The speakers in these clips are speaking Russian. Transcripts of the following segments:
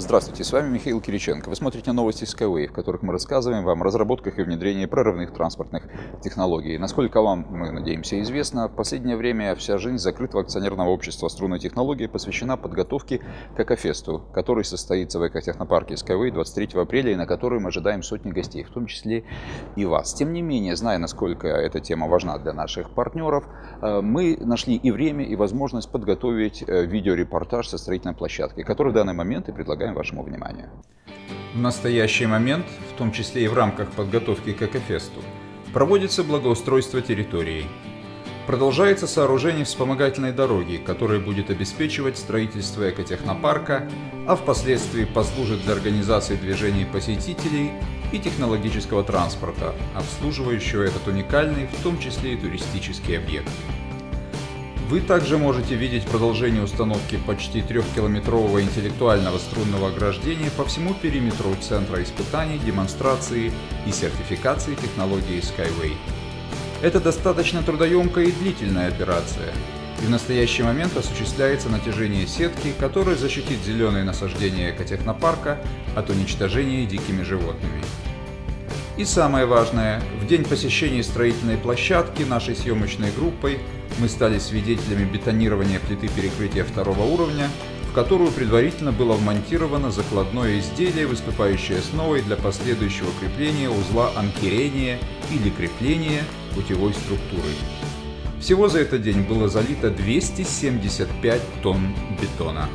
Здравствуйте, с вами Михаил Кириченко. Вы смотрите новости Skyway, в которых мы рассказываем вам о разработках и внедрении прорывных транспортных технологий. Насколько вам, мы надеемся, известно, в последнее время вся жизнь закрытого акционерного общества «Струнные технологии» посвящена подготовке к Экофесту, который состоится в экотехнопарке Skyway 23 апреля и на который мы ожидаем сотни гостей, в том числе и вас. Тем не менее, зная, насколько эта тема важна для наших партнеров, мы нашли и время, и возможность подготовить видеорепортаж со строительной площадки, который в данный момент и предлагаем вашему вниманию. В настоящий момент, в том числе и в рамках подготовки к Экофесту, проводится благоустройство территории. Продолжается сооружение вспомогательной дороги, которая будет обеспечивать строительство экотехнопарка, а впоследствии послужит для организации движений посетителей и технологического транспорта, обслуживающего этот уникальный, в том числе и туристический объект. Вы также можете видеть продолжение установки почти 3-километрового интеллектуального струнного ограждения по всему периметру Центра испытаний, демонстрации и сертификации технологии Skyway. Это достаточно трудоемкая и длительная операция, и в настоящий момент осуществляется натяжение сетки, которая защитит зеленые насаждения экотехнопарка от уничтожения дикими животными. И самое важное, в день посещения строительной площадки нашей съемочной группой мы стали свидетелями бетонирования плиты перекрытия второго уровня, в которую предварительно было вмонтировано закладное изделие, выступающее основой для последующего крепления узла анкерения или крепления путевой структуры. Всего за этот день было залито 275 тонн бетона.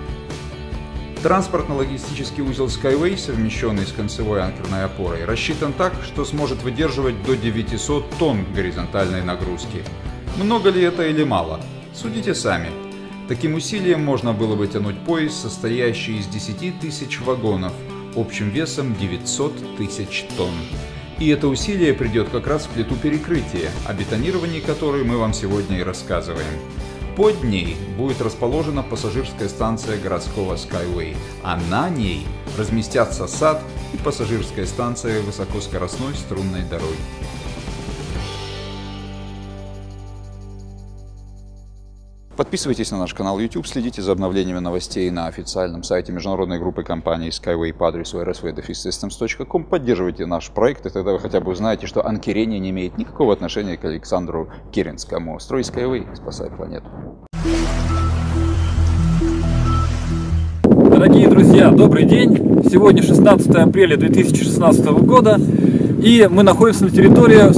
Транспортно-логистический узел Skyway, совмещенный с концевой анкерной опорой, рассчитан так, что сможет выдерживать до 900 тонн горизонтальной нагрузки. Много ли это или мало? Судите сами. Таким усилием можно было бы тянуть поезд, состоящий из 10 тысяч вагонов, общим весом 900 тысяч тонн. И это усилие придет как раз в плиту перекрытия, о бетонировании которой мы вам сегодня и рассказываем. Под ней будет расположена пассажирская станция городского Skyway, а на ней разместятся сад и пассажирская станция высокоскоростной струнной дороги. Подписывайтесь на наш канал YouTube, следите за обновлениями новостей на официальном сайте международной группы компании Skyway по адресу rsv-systems.com. Поддерживайте наш проект, и тогда вы хотя бы узнаете, что анкерение не имеет никакого отношения к Александру Керенскому. Строй Skyway, спасай планету. Дорогие друзья, добрый день! Сегодня 16 апреля 2016 года, и мы находимся на территории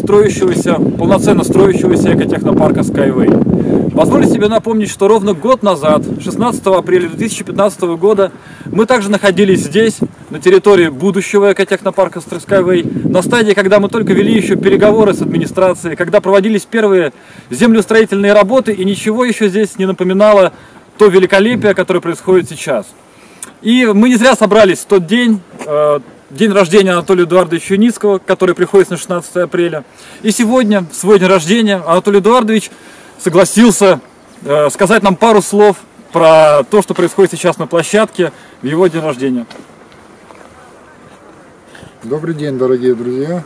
полноценно строящегося экотехнопарка Skyway. Позволю себе напомнить, что ровно год назад, 16 апреля 2015 года, мы также находились здесь, на территории будущего экотехнопарка Skyway, на стадии, когда мы только вели еще переговоры с администрацией, когда проводились первые землеустроительные работы, и ничего еще здесь не напоминало то великолепие, которое происходит сейчас. И мы не зря собрались в тот день, день рождения Анатолия Эдуардовича Юницкого, который приходится на 16 апреля. И сегодня, в свой день рождения, Анатолий Эдуардович согласился сказать нам пару слов про то, что происходит сейчас на площадке в его день рождения. Добрый день, дорогие друзья.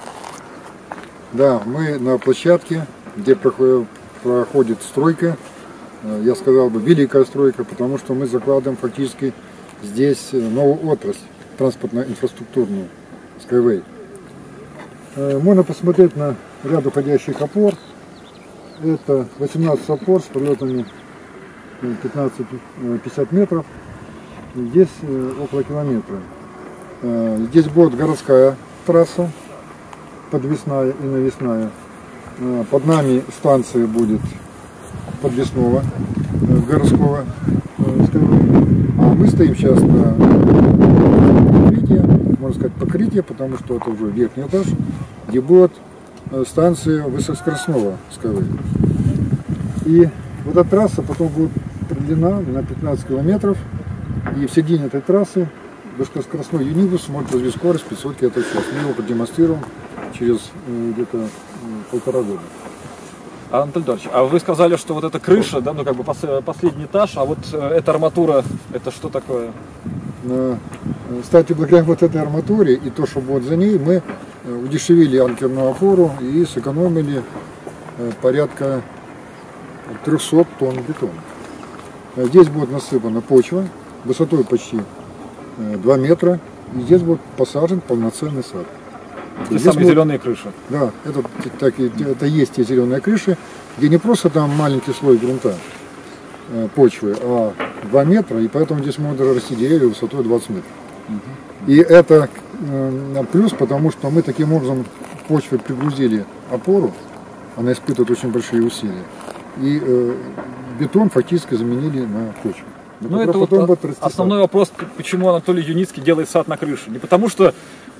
Да, мы на площадке, где проходит стройка. Я сказал бы, великая стройка, потому что мы закладываем фактически здесь новую отрасль, транспортно-инфраструктурную, Skyway. Можно посмотреть на ряд уходящих опор. Это 18 опор с пролетами 15-50 метров, здесь около километра. Здесь будет городская трасса, подвесная и навесная. Под нами станция будет подвесного городского Skyway. А мы стоим сейчас на покрытии, можно сказать покрытие, потому что это уже верхний этаж, где будет станции высокоскоростного Skyway. И вот эта трасса потом будет продлена на 15 километров, и в середине этой трассы высокоскоростной юнибус может развить скорость 500 км в час. Мы его продемонстрируем через где-то полтора года. Анатолий Эдуардович, а вы сказали, что вот эта крыша, да, ну как бы последний этаж, а вот эта арматура, это что такое? Кстати, благодаря вот этой арматуре и то, что будет за ней, мы удешевили анкерную опору и сэкономили порядка 300 тонн бетона. Здесь будет насыпана почва высотой почти 2 метра, и здесь будет посажен полноценный сад. И самые зеленые крыши. Да, это есть те зеленые крыши, где не просто там маленький слой грунта, почвы, а 2 метра, и поэтому здесь можно расти деревья высотой 20 метров. Угу. И это плюс, потому что мы таким образом почве пригрузили опору, она испытывает очень большие усилия, и бетон фактически заменили на почву. Ну, это вот основной вопрос, почему Анатолий Юницкий делает сад на крыше. Не потому что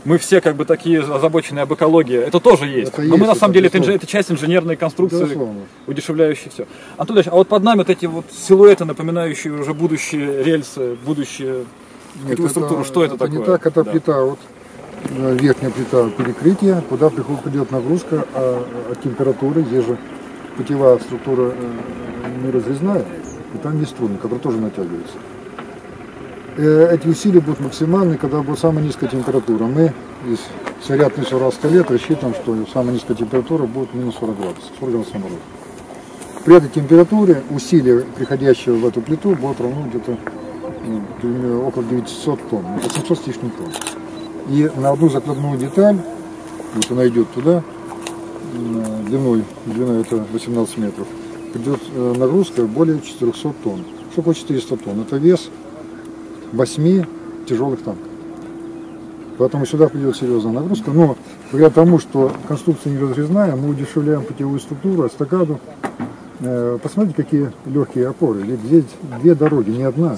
мы все как бы такие озабоченные об экологии, это тоже есть. Но мы на самом деле, это часть инженерной конструкции, удешевляющей все. Анатолий, а вот под нами вот эти вот силуэты, напоминающие уже будущие рельсы, будущие структуру, что это такое? Не так, это плита, вот верхняя плита перекрытия, куда придет нагрузка от температуры, здесь же путевая структура не разрезная. И там есть струны, которые тоже натягиваются. Эти усилия будут максимальны, когда будет самая низкая температура. Мы из ряд 1000 лет рассчитываем, что самая низкая температура будет минус 40 градусов, 40 градусов мороза. При этой температуре усилие, приходящее в эту плиту, будет равно где-то около 900 тонн, 800 с лишним тонн. И на одну закладную деталь, вот она идет туда, длиной это 18 метров, придет нагрузка более 400 тонн. Что такое 400 тонн? Это вес 8 тяжелых танков. Поэтому сюда придет серьезная нагрузка. Но благодаря тому, что конструкция не разрезная, мы удешевляем путевую структуру, эстакаду. Посмотрите, какие легкие опоры. Ведь здесь две дороги, не одна.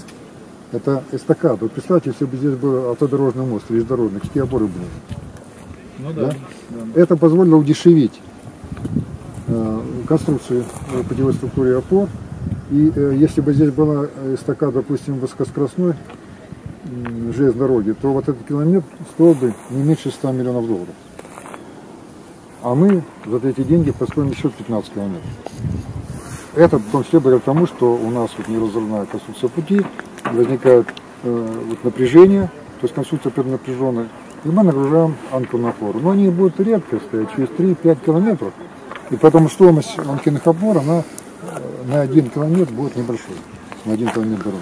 Это эстакада. Вот представьте, если бы здесь был автодорожный мост, железнодорожный, какие опоры были? Ну, да? Это позволило удешевить конструкции путевой структуры опор. И если бы здесь была эстакада, допустим, высокоскоростной железной дороги, то вот этот километр стоил бы не меньше 100 миллионов долларов. А мы за эти деньги построим еще 15 километров. Это в том числе благодаря тому, что у нас вот неразрывная конструкция пути, возникает вот напряжение, то есть конструкция перенапряженная, и мы нагружаем анкерную опору. Но они будут редко стоять, через 3-5 километров. И поэтому стоимость анкерных опор, она на 1 километр будет небольшой, на 1 километр дороги.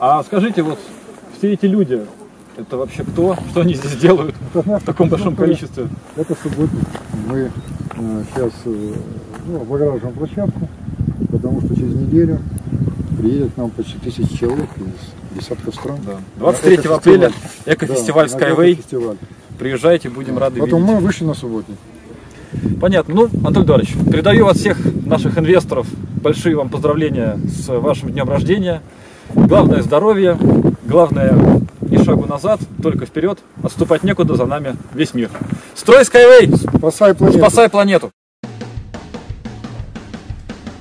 А скажите, вот все эти люди, это вообще кто? Что они здесь делают в таком большом количестве? Это субботник. Мы сейчас облагораживаем площадку, потому что через неделю приедет к нам почти 1000 человек из десятков стран. Да. 23 апреля экофестиваль Skyway. Приезжайте, будем рады видеть. Потом мы вышли на субботник. Понятно. Ну, Анатолий Эдуардович, передаю от всех наших инвесторов большие вам поздравления с вашим днем рождения. Главное здоровье, главное ни шагу назад, только вперед. Отступать некуда, за нами весь мир. Строй Skyway! Спасай планету! Спасай планету!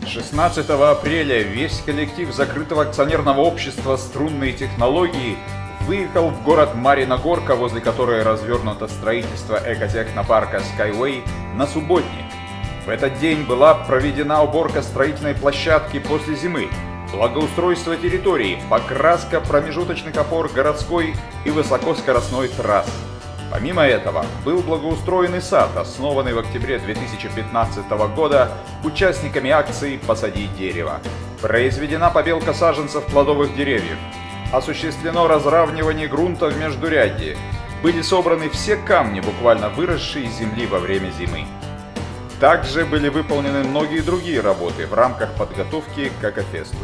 16 апреля весь коллектив закрытого акционерного общества «Струнные технологии» выехал в город Марина-Горка, возле которой развернуто строительство экотехнопарка Skyway, на субботник. В этот день была проведена уборка строительной площадки после зимы, благоустройство территории, покраска промежуточных опор городской и высокоскоростной трасс. Помимо этого, был благоустроенный сад, основанный в октябре 2015 года участниками акции «Посади дерево». Произведена побелка саженцев плодовых деревьев. Осуществлено разравнивание грунта в междурядье. Были собраны все камни, буквально выросшие из земли во время зимы. Также были выполнены многие другие работы в рамках подготовки к экофесту.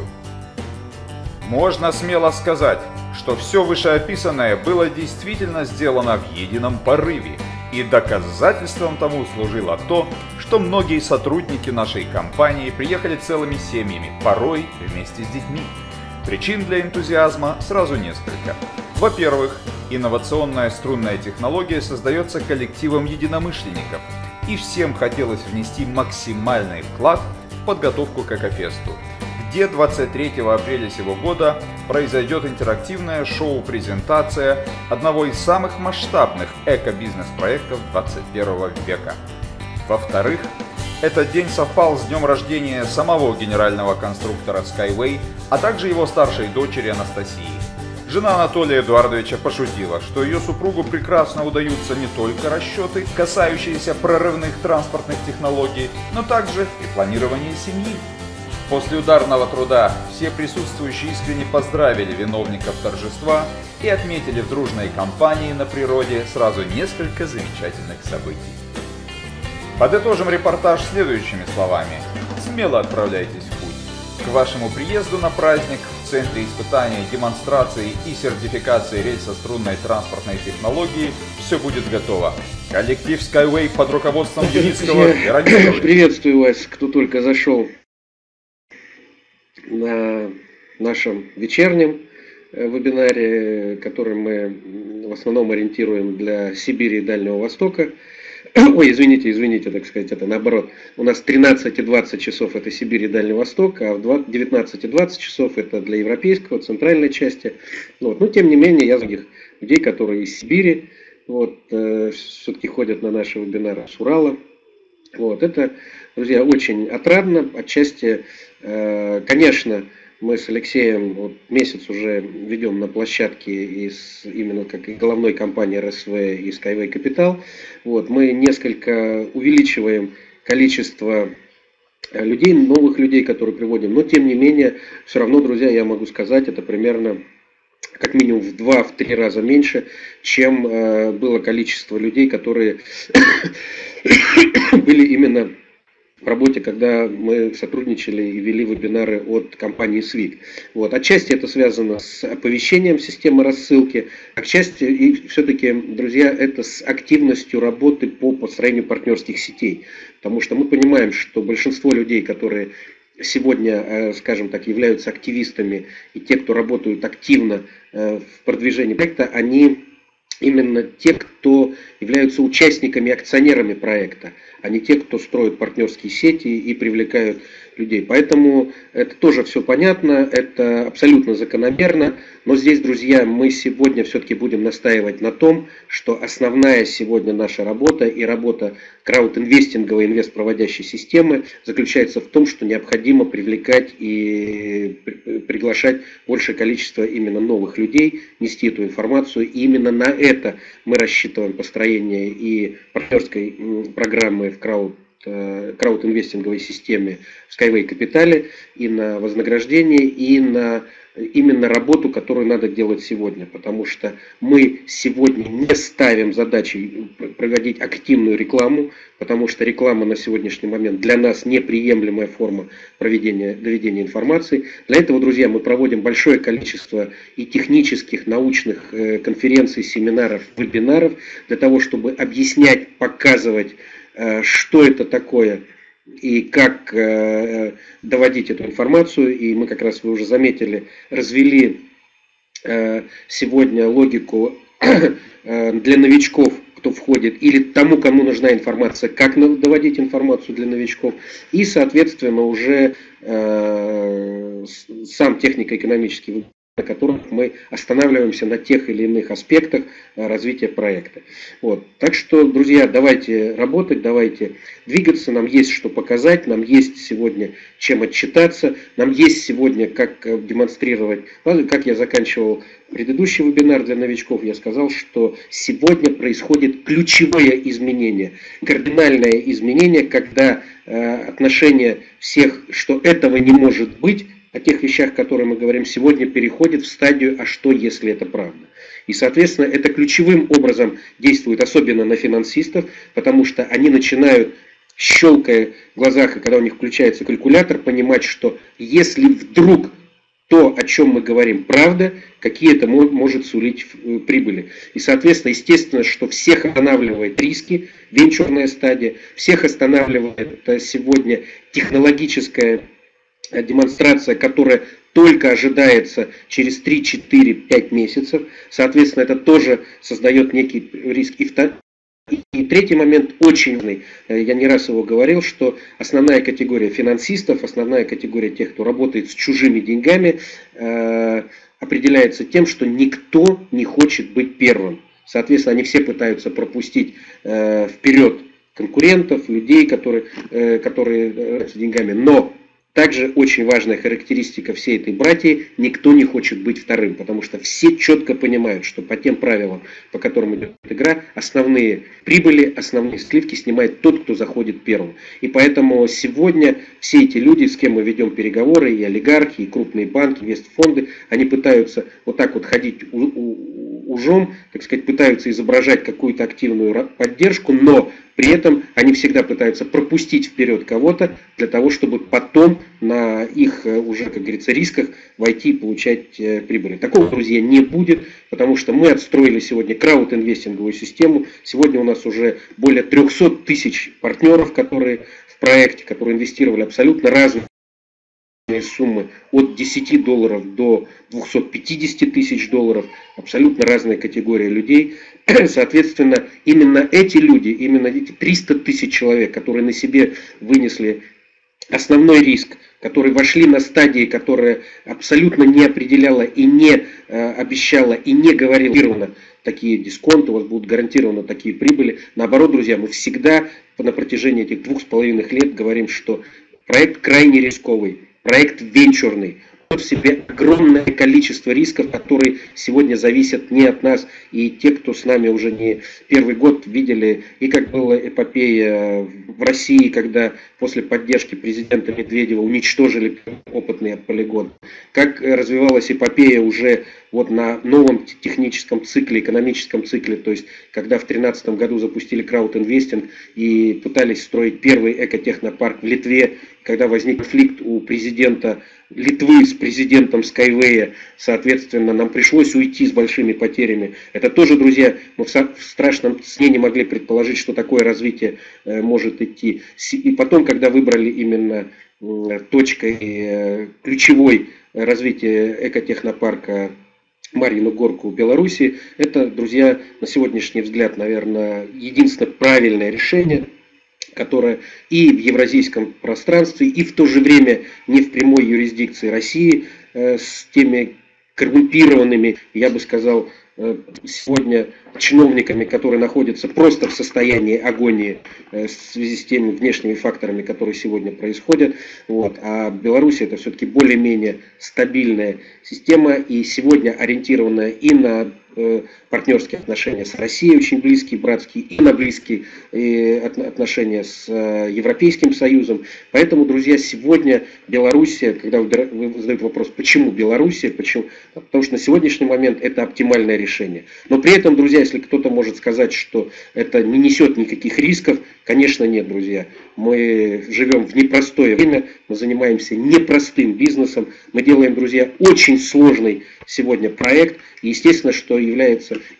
Можно смело сказать, что все вышеописанное было действительно сделано в едином порыве, и доказательством тому служило то, что многие сотрудники нашей компании приехали целыми семьями, порой вместе с детьми. Причин для энтузиазма сразу несколько. Во-первых, инновационная струнная технология создается коллективом единомышленников, и всем хотелось внести максимальный вклад в подготовку к экофесту, где 23 апреля сего года произойдет интерактивное шоу-презентация одного из самых масштабных эко-бизнес-проектов 21 века. Во-вторых, этот день совпал с днем рождения самого генерального конструктора Skyway, а также его старшей дочери Анастасии. Жена Анатолия Эдуардовича пошутила, что ее супругу прекрасно удаются не только расчеты, касающиеся прорывных транспортных технологий, но также и планирование семьи. После ударного труда все присутствующие искренне поздравили виновников торжества и отметили в дружной компании на природе сразу несколько замечательных событий. Подытожим репортаж следующими словами. Смело отправляйтесь в путь. К вашему приезду на праздник в Центре испытаний, демонстрации и сертификации рельсо-струнной транспортной технологии все будет готово. Коллектив Skyway под руководством Юницкого и приветствую вас, кто только зашел на нашем вечернем вебинаре, который мы в основном ориентируем для Сибири и Дальнего Востока. Ой, извините, так сказать, это наоборот. У нас 13:20 часов это Сибирь и Дальний Восток, а в 19:20 часов это для европейского, центральной части. Вот. Но тем не менее, я знаю людей, которые из Сибири вот, все-таки ходят на наши вебинары с Урала. Вот. Это, друзья, очень отрадно. Отчасти, конечно, мы с Алексеем вот месяц уже ведем на площадке из именно как головной компании РСВ и Skyway Capital. Вот, мы несколько увеличиваем количество людей, новых людей, которые приводим. Но тем не менее, все равно, друзья, я могу сказать, это примерно как минимум в 2-3 раза меньше, чем было количество людей, которые были именно в работе, когда мы сотрудничали и вели вебинары от компании Свит. Вот. Отчасти это связано с оповещением системы рассылки, отчасти и все-таки, друзья, это с активностью работы по построению партнерских сетей. Потому что мы понимаем, что большинство людей, которые сегодня, скажем так, являются активистами, и те, кто работают активно в продвижении проекта, они именно те, кто являются участниками и акционерами проекта, а не те, кто строит партнерские сети и привлекают людей. Поэтому это тоже все понятно, это абсолютно закономерно. Но здесь, друзья, мы сегодня все-таки будем настаивать на том, что основная сегодня наша работа и работа краудинвестинговой инвестпроводящей системы заключается в том, что необходимо привлекать и приглашать большее количество именно новых людей, нести эту информацию. И именно на это мы рассчитываем построение и партнерской программы в краудинвестинговой системе в Skyway Capital, и на вознаграждение, и на именно работу, которую надо делать сегодня. Потому что мы сегодня не ставим задачей проводить активную рекламу, потому что реклама на сегодняшний момент для нас неприемлемая форма доведения информации. Для этого, друзья, мы проводим большое количество и технических, научных конференций, семинаров, вебинаров, для того, чтобы объяснять, показывать, что это такое и как доводить эту информацию. И мы, как раз вы уже заметили, развели сегодня логику для новичков, кто входит, или тому, кому нужна информация, как доводить информацию для новичков. И, соответственно, уже сам технико-экономический вебинар, на которых мы останавливаемся на тех или иных аспектах развития проекта. Вот. Так что, друзья, давайте работать, давайте двигаться, нам есть что показать, нам есть сегодня чем отчитаться, нам есть сегодня как демонстрировать. Как я заканчивал предыдущий вебинар для новичков, я сказал, что сегодня происходит ключевое изменение, кардинальное изменение, когда отношение всех, что этого не может быть, о тех вещах, которые мы говорим сегодня, переходит в стадию «а что, если это правда?». И, соответственно, это ключевым образом действует особенно на финансистов, потому что они начинают, щелкая в глазах, и когда у них включается калькулятор, понимать, что если вдруг то, о чем мы говорим, правда, какие это может сулить прибыли. И, соответственно, естественно, что всех останавливает риски, венчурная стадия, всех останавливает сегодня технологическая демонстрация, которая только ожидается через 3-4-5 месяцев. Соответственно, это тоже создает некий риск. И третий момент очень важный. Я не раз его говорил, что основная категория финансистов, основная категория тех, кто работает с чужими деньгами, определяется тем, что никто не хочет быть первым. Соответственно, они все пытаются пропустить вперед конкурентов, людей, которые с деньгами. Но Также очень важная характеристика всей этой братьи – никто не хочет быть вторым, потому что все четко понимают, что по тем правилам, по которым идет игра, основные прибыли, основные сливки снимает тот, кто заходит первым. И поэтому сегодня все эти люди, с кем мы ведем переговоры, и олигархи, и крупные банки, инвестфонды, они пытаются вот так вот ходить ужом, так сказать, пытаются изображать какую-то активную поддержку, но при этом они всегда пытаются пропустить вперед кого-то для того, чтобы потом на их уже, как говорится, рисках войти и получать прибыли. Такого, друзья, не будет, потому что мы отстроили сегодня краудинвестинговую систему. Сегодня у нас уже более 300 тысяч партнеров, которые в проекте, которые инвестировали абсолютно разные суммы от $10 до $250 тысяч, абсолютно разная категория людей. Соответственно, именно эти люди, именно эти 300 тысяч человек, которые на себе вынесли основной риск, которые вошли на стадии, которая абсолютно не определяла и не обещала и не говорила, такие дисконты, у вас будут гарантированно такие прибыли. Наоборот, друзья, мы всегда на протяжении этих 2,5 лет говорим, что проект крайне рисковый, проект венчурный, в себе огромное количество рисков, которые сегодня зависят не от нас. И те, кто с нами уже не первый год, видели, и как была эпопея в России, когда после поддержки президента Медведева уничтожили опытный полигон, как развивалась эпопея уже вот на новом техническом цикле, экономическом цикле, то есть когда в 2013 году запустили краудинвестинг и пытались строить первый экотехнопарк в Литве, когда возник конфликт у президента Литвы с президентом Skyway, соответственно, нам пришлось уйти с большими потерями. Это тоже, друзья, мы в страшном сне не могли предположить, что такое развитие может идти. И потом, когда выбрали именно точкой ключевой развития экотехнопарка Марьину Горку Беларуси, это, друзья, на сегодняшний взгляд, наверное, единственное правильное решение, которая и в евразийском пространстве, и в то же время не в прямой юрисдикции России с теми коррумпированными, я бы сказал, сегодня чиновниками, которые находятся просто в состоянии агонии в связи с теми внешними факторами, которые сегодня происходят. Вот. А Беларусь — это все-таки более-менее стабильная система и сегодня ориентированная и на партнерские отношения с Россией, очень близкие, братские, и на близкие отношения с Европейским Союзом. Поэтому, друзья, сегодня Белоруссия, когда вы задаете вопрос, почему Белоруссия, почему? Потому что на сегодняшний момент это оптимальное решение. Но при этом, друзья, если кто-то может сказать, что это не несет никаких рисков, конечно, нет, друзья. Мы живем в непростое время, мы занимаемся непростым бизнесом, мы делаем, друзья, очень сложный сегодня проект, и естественно, что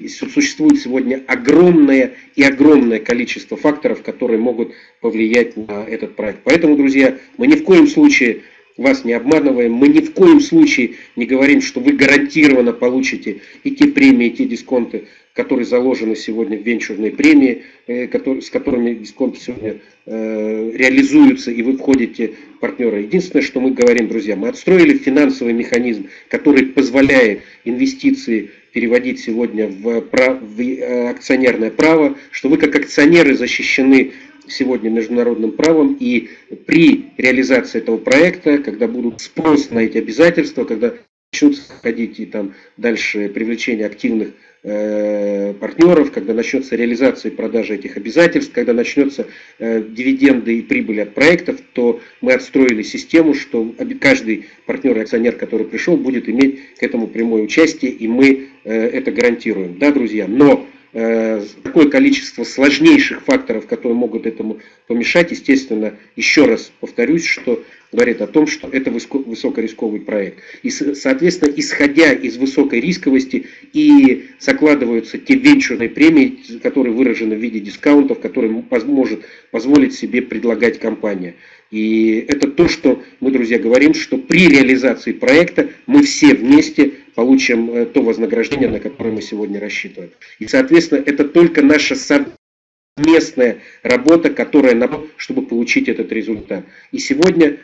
существует сегодня огромное количество факторов, которые могут повлиять на этот проект. Поэтому, друзья, мы ни в коем случае вас не обманываем, мы ни в коем случае не говорим, что вы гарантированно получите и те премии, и те дисконты, которые заложены сегодня в венчурные премии, с которыми дисконты сегодня реализуются, и вы входите в партнеры. Единственное, что мы говорим, друзья, мы отстроили финансовый механизм, который позволяет инвестиции переводить сегодня в акционерное право, что вы как акционеры защищены сегодня международным правом, и при реализации этого проекта, когда будут спрос на эти обязательства, когда начнут ходить и там дальше привлечение активных партнеров, когда начнется реализация и продажа этих обязательств, когда начнется дивиденды и прибыль от проектов, то мы отстроили систему, что каждый партнер и акционер, который пришел, будет иметь к этому прямое участие, и мы это гарантируем. Да, друзья? Но такое количество сложнейших факторов, которые могут этому помешать, естественно, еще раз повторюсь, что говорит о том, что это высокорисковый проект. И, соответственно, исходя из высокой рисковости и закладываются те венчурные премии, которые выражены в виде дисконтов, которые может позволить себе предлагать компания. И это то, что мы, друзья, говорим, что при реализации проекта мы все вместе получим то вознаграждение, на которое мы сегодня рассчитываем. И, соответственно, это только наша совместная работа, которая нам, чтобы получить этот результат. И сегодня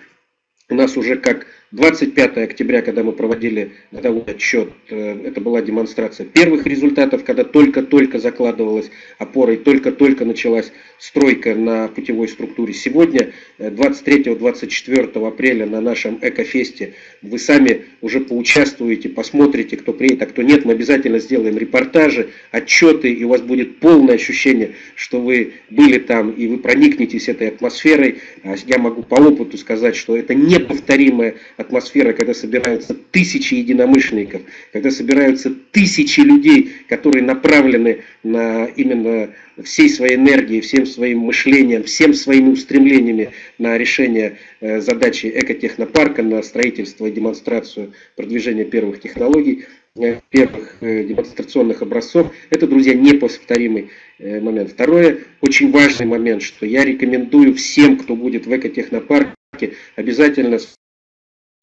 у нас уже как 25 октября, когда мы проводили годовой отчет, это была демонстрация первых результатов, когда только-только закладывалась опора и только-только началась стройка на путевой структуре. Сегодня, 23-24 апреля на нашем экофесте, вы сами уже поучаствуете, посмотрите, кто приедет, а кто нет. Мы обязательно сделаем репортажи, отчеты, и у вас будет полное ощущение, что вы были там, и вы проникнетесь этой атмосферой. Я могу по опыту сказать, что это неповторимая атмосфера, когда собираются тысячи единомышленников, когда собираются тысячи людей, которые направлены на именно всей своей энергией, всем своим мышлением, всем своими устремлениями на решение задачи экотехнопарка, на строительство и демонстрацию продвижения первых технологий, первых демонстрационных образцов. Это, друзья, неповторимый момент. Второе, очень важный момент, что я рекомендую всем, кто будет в экотехнопарке, обязательно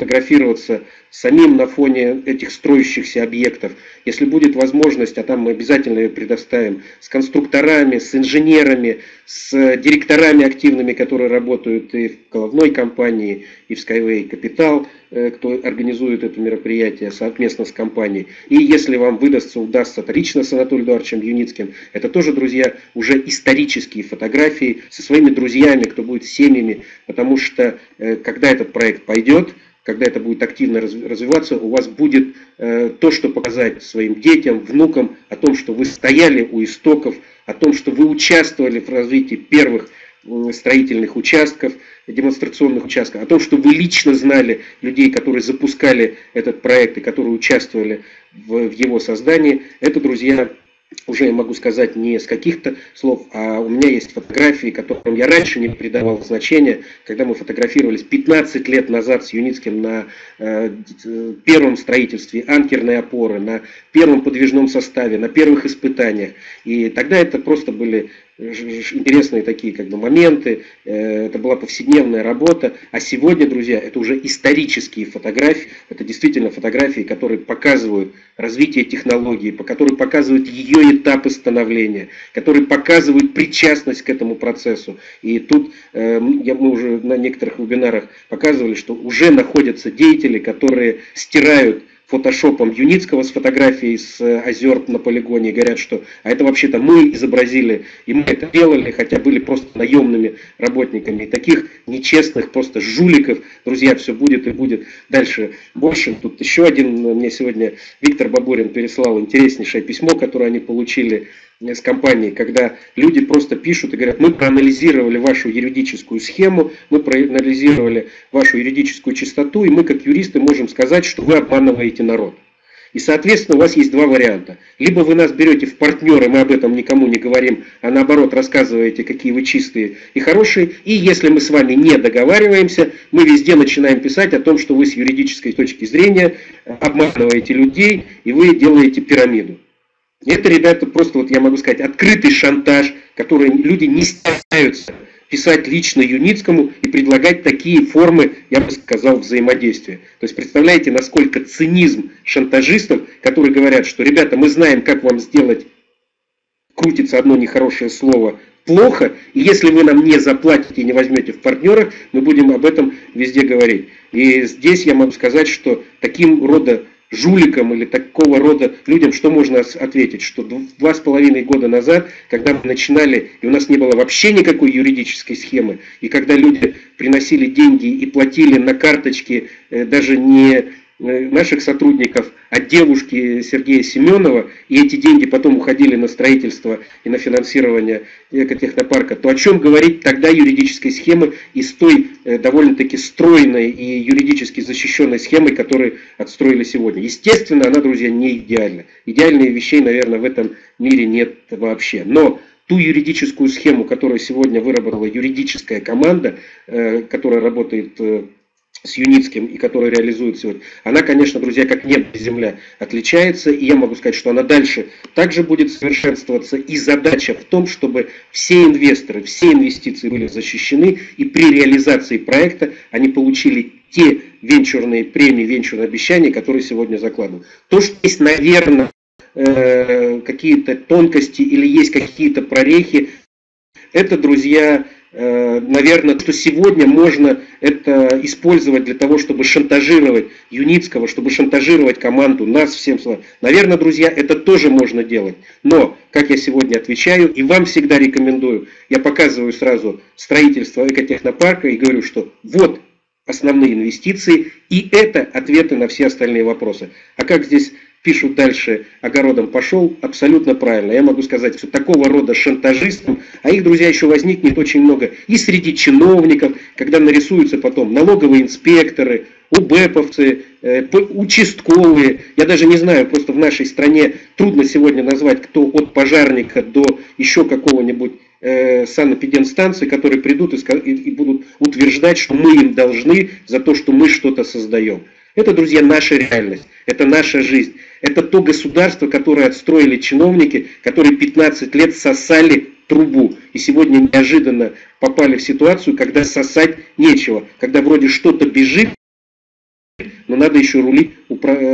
фотографироваться самим на фоне этих строящихся объектов. Если будет возможность, а там мы обязательно ее предоставим, с конструкторами, с инженерами, с директорами активными, которые работают и в головной компании, и в Skyway Capital, кто организует это мероприятие совместно с компанией. И если вам удастся лично с Анатолием Эдуардовичем Юницким, это тоже, друзья, уже исторические фотографии со своими друзьями, кто будет с семьями, потому что когда этот проект пойдет, когда это будет активно развиваться, у вас будет то, что показать своим детям, внукам, о том, что вы стояли у истоков, о том, что вы участвовали в развитии первых строительных участков, демонстрационных участков, о том, что вы лично знали людей, которые запускали этот проект и которые участвовали в его создании. Это, друзья, уже я могу сказать не с каких-то слов, а у меня есть фотографии, которым я раньше не придавал значения, когда мы фотографировались 15 лет назад с Юницким на первом строительстве анкерной опоры, на первом подвижном составе, на первых испытаниях. И тогда это просто были интересные такие моменты, это была повседневная работа, а сегодня, друзья, это уже исторические фотографии, это действительно фотографии, которые показывают развитие технологии, которые показывают ее этапы становления, которые показывают причастность к этому процессу. И тут мы уже на некоторых вебинарах показывали, что уже находятся деятели, которые стирают фотошопом Юницкого с фотографией с озер на полигоне, говорят, что а это вообще-то мы изобразили, и мы это делали, хотя были просто наемными работниками. И таких нечестных просто жуликов, друзья, все будет и будет дальше больше. Тут еще один, мне сегодня Виктор Бабурин переслал интереснейшее письмо, которое они получили с компанией, когда люди просто пишут и говорят: мы проанализировали вашу юридическую схему, мы проанализировали вашу юридическую чистоту, и мы как юристы можем сказать, что вы обманываете народ. И, соответственно, у вас есть два варианта. Либо вы нас берете в партнеры, мы об этом никому не говорим, а наоборот рассказываете, какие вы чистые и хорошие. И если мы с вами не договариваемся, мы везде начинаем писать о том, что вы с юридической точки зрения обманываете людей и вы делаете пирамиду. Это, ребята, просто, я могу сказать, открытый шантаж, который люди не стесняются писать лично Юницкому и предлагать такие формы, я бы сказал, взаимодействия. То есть представляете, насколько цинизм шантажистов, которые говорят, что, ребята, мы знаем, как вам сделать, крутится одно нехорошее слово, плохо, и если вы нам не заплатите и не возьмете в партнерах, мы будем об этом везде говорить. И здесь я могу сказать, что таким рода жуликам или такого рода людям, что можно ответить? Что 2,5 года назад, когда мы начинали, и у нас не было вообще никакой юридической схемы, и когда люди приносили деньги и платили на карточки даже не наших сотрудников, а девушки Сергея Семенова, и эти деньги потом уходили на строительство и на финансирование экотехнопарка, то о чем говорить тогда юридической схемы и с той довольно-таки стройной и юридически защищенной схемой, которую отстроили сегодня. Естественно, она, друзья, не идеальна. Идеальных вещей, наверное, в этом мире нет вообще. Но ту юридическую схему, которую сегодня выработала юридическая команда, которая работает с Юницким и которую реализует сегодня, она, конечно, друзья, как небо и земля отличается, и я могу сказать, что она дальше также будет совершенствоваться, и задача в том, чтобы все инвесторы, все инвестиции были защищены, и при реализации проекта они получили те венчурные премии, венчурные обещания, которые сегодня закладывают. То, что есть, наверное, какие-то тонкости или есть какие-то прорехи, это, друзья, наверное, что сегодня можно это использовать для того, чтобы шантажировать Юницкого, чтобы шантажировать команду, нас всем. Наверное, друзья, это тоже можно делать. Но, как я сегодня отвечаю, и вам всегда рекомендую, я показываю сразу строительство экотехнопарка и говорю, что вот основные инвестиции, и это ответы на все остальные вопросы. А как здесь пишут дальше, огородом пошел, абсолютно правильно. Я могу сказать, что такого рода шантажистам, а их, друзья, еще возникнет очень много и среди чиновников, когда нарисуются потом налоговые инспекторы, УБЭПовцы, участковые. Я даже не знаю, просто в нашей стране трудно сегодня назвать, кто от пожарника до еще какого-нибудь санэпидемстанции, которые придут и будут утверждать, что мы им должны за то, что мы что-то создаем. Это, друзья, наша реальность, это наша жизнь. Это то государство, которое отстроили чиновники, которые 15 лет сосали трубу. И сегодня неожиданно попали в ситуацию, когда сосать нечего. Когда вроде что-то бежит, но надо еще рулить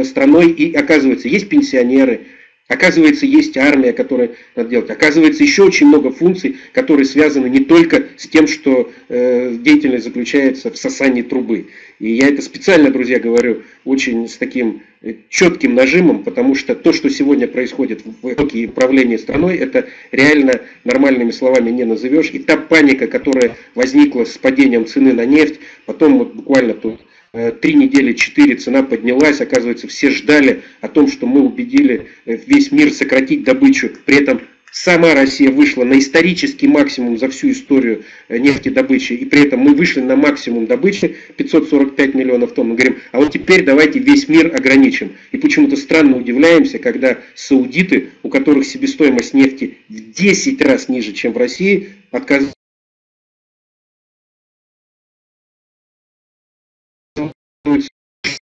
страной. И оказывается, есть пенсионеры, оказывается, есть армия, которая надо делать. Оказывается, еще очень много функций, которые связаны не только с тем, что деятельность заключается в сосании трубы. И я это специально, друзья, говорю очень с таким четким нажимом, потому что то, что сегодня происходит в правлении страной, это реально нормальными словами не назовешь. И та паника, которая возникла с падением цены на нефть, потом вот буквально тут 3 недели, 4 цена поднялась, оказывается, все ждали о том, что мы убедили весь мир сократить добычу, при этом сама Россия вышла на исторический максимум за всю историю нефтедобычи, и при этом мы вышли на максимум добычи 545 миллионов тонн. Мы говорим, а вот теперь давайте весь мир ограничим. И почему-то странно удивляемся, когда саудиты, у которых себестоимость нефти в 10 раз ниже, чем в России, отказываются.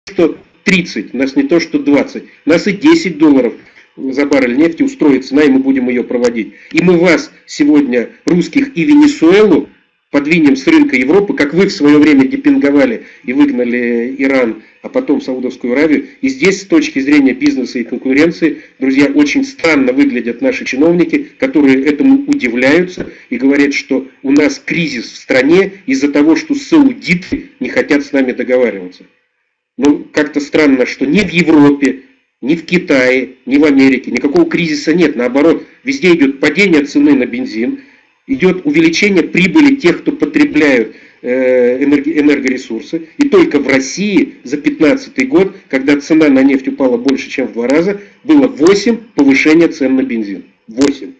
Что 30, нас не то что 20, нас и 10 долларов за баррель нефти устроит цена, и мы будем ее проводить. И мы вас сегодня, русских и Венесуэлу, подвинем с рынка Европы, как вы в свое время депинговали и выгнали Иран, а потом Саудовскую Аравию. И здесь, с точки зрения бизнеса и конкуренции, друзья, очень странно выглядят наши чиновники, которые этому удивляются и говорят, что у нас кризис в стране из-за того, что саудиты не хотят с нами договариваться. Ну, как-то странно, что ни в Европе, ни в Китае, ни в Америке никакого кризиса нет. Наоборот, везде идет падение цены на бензин, идет увеличение прибыли тех, кто потребляют энергоресурсы. И только в России за 2015 год, когда цена на нефть упала больше, чем в 2 раза, было 8 повышений цен на бензин. 8.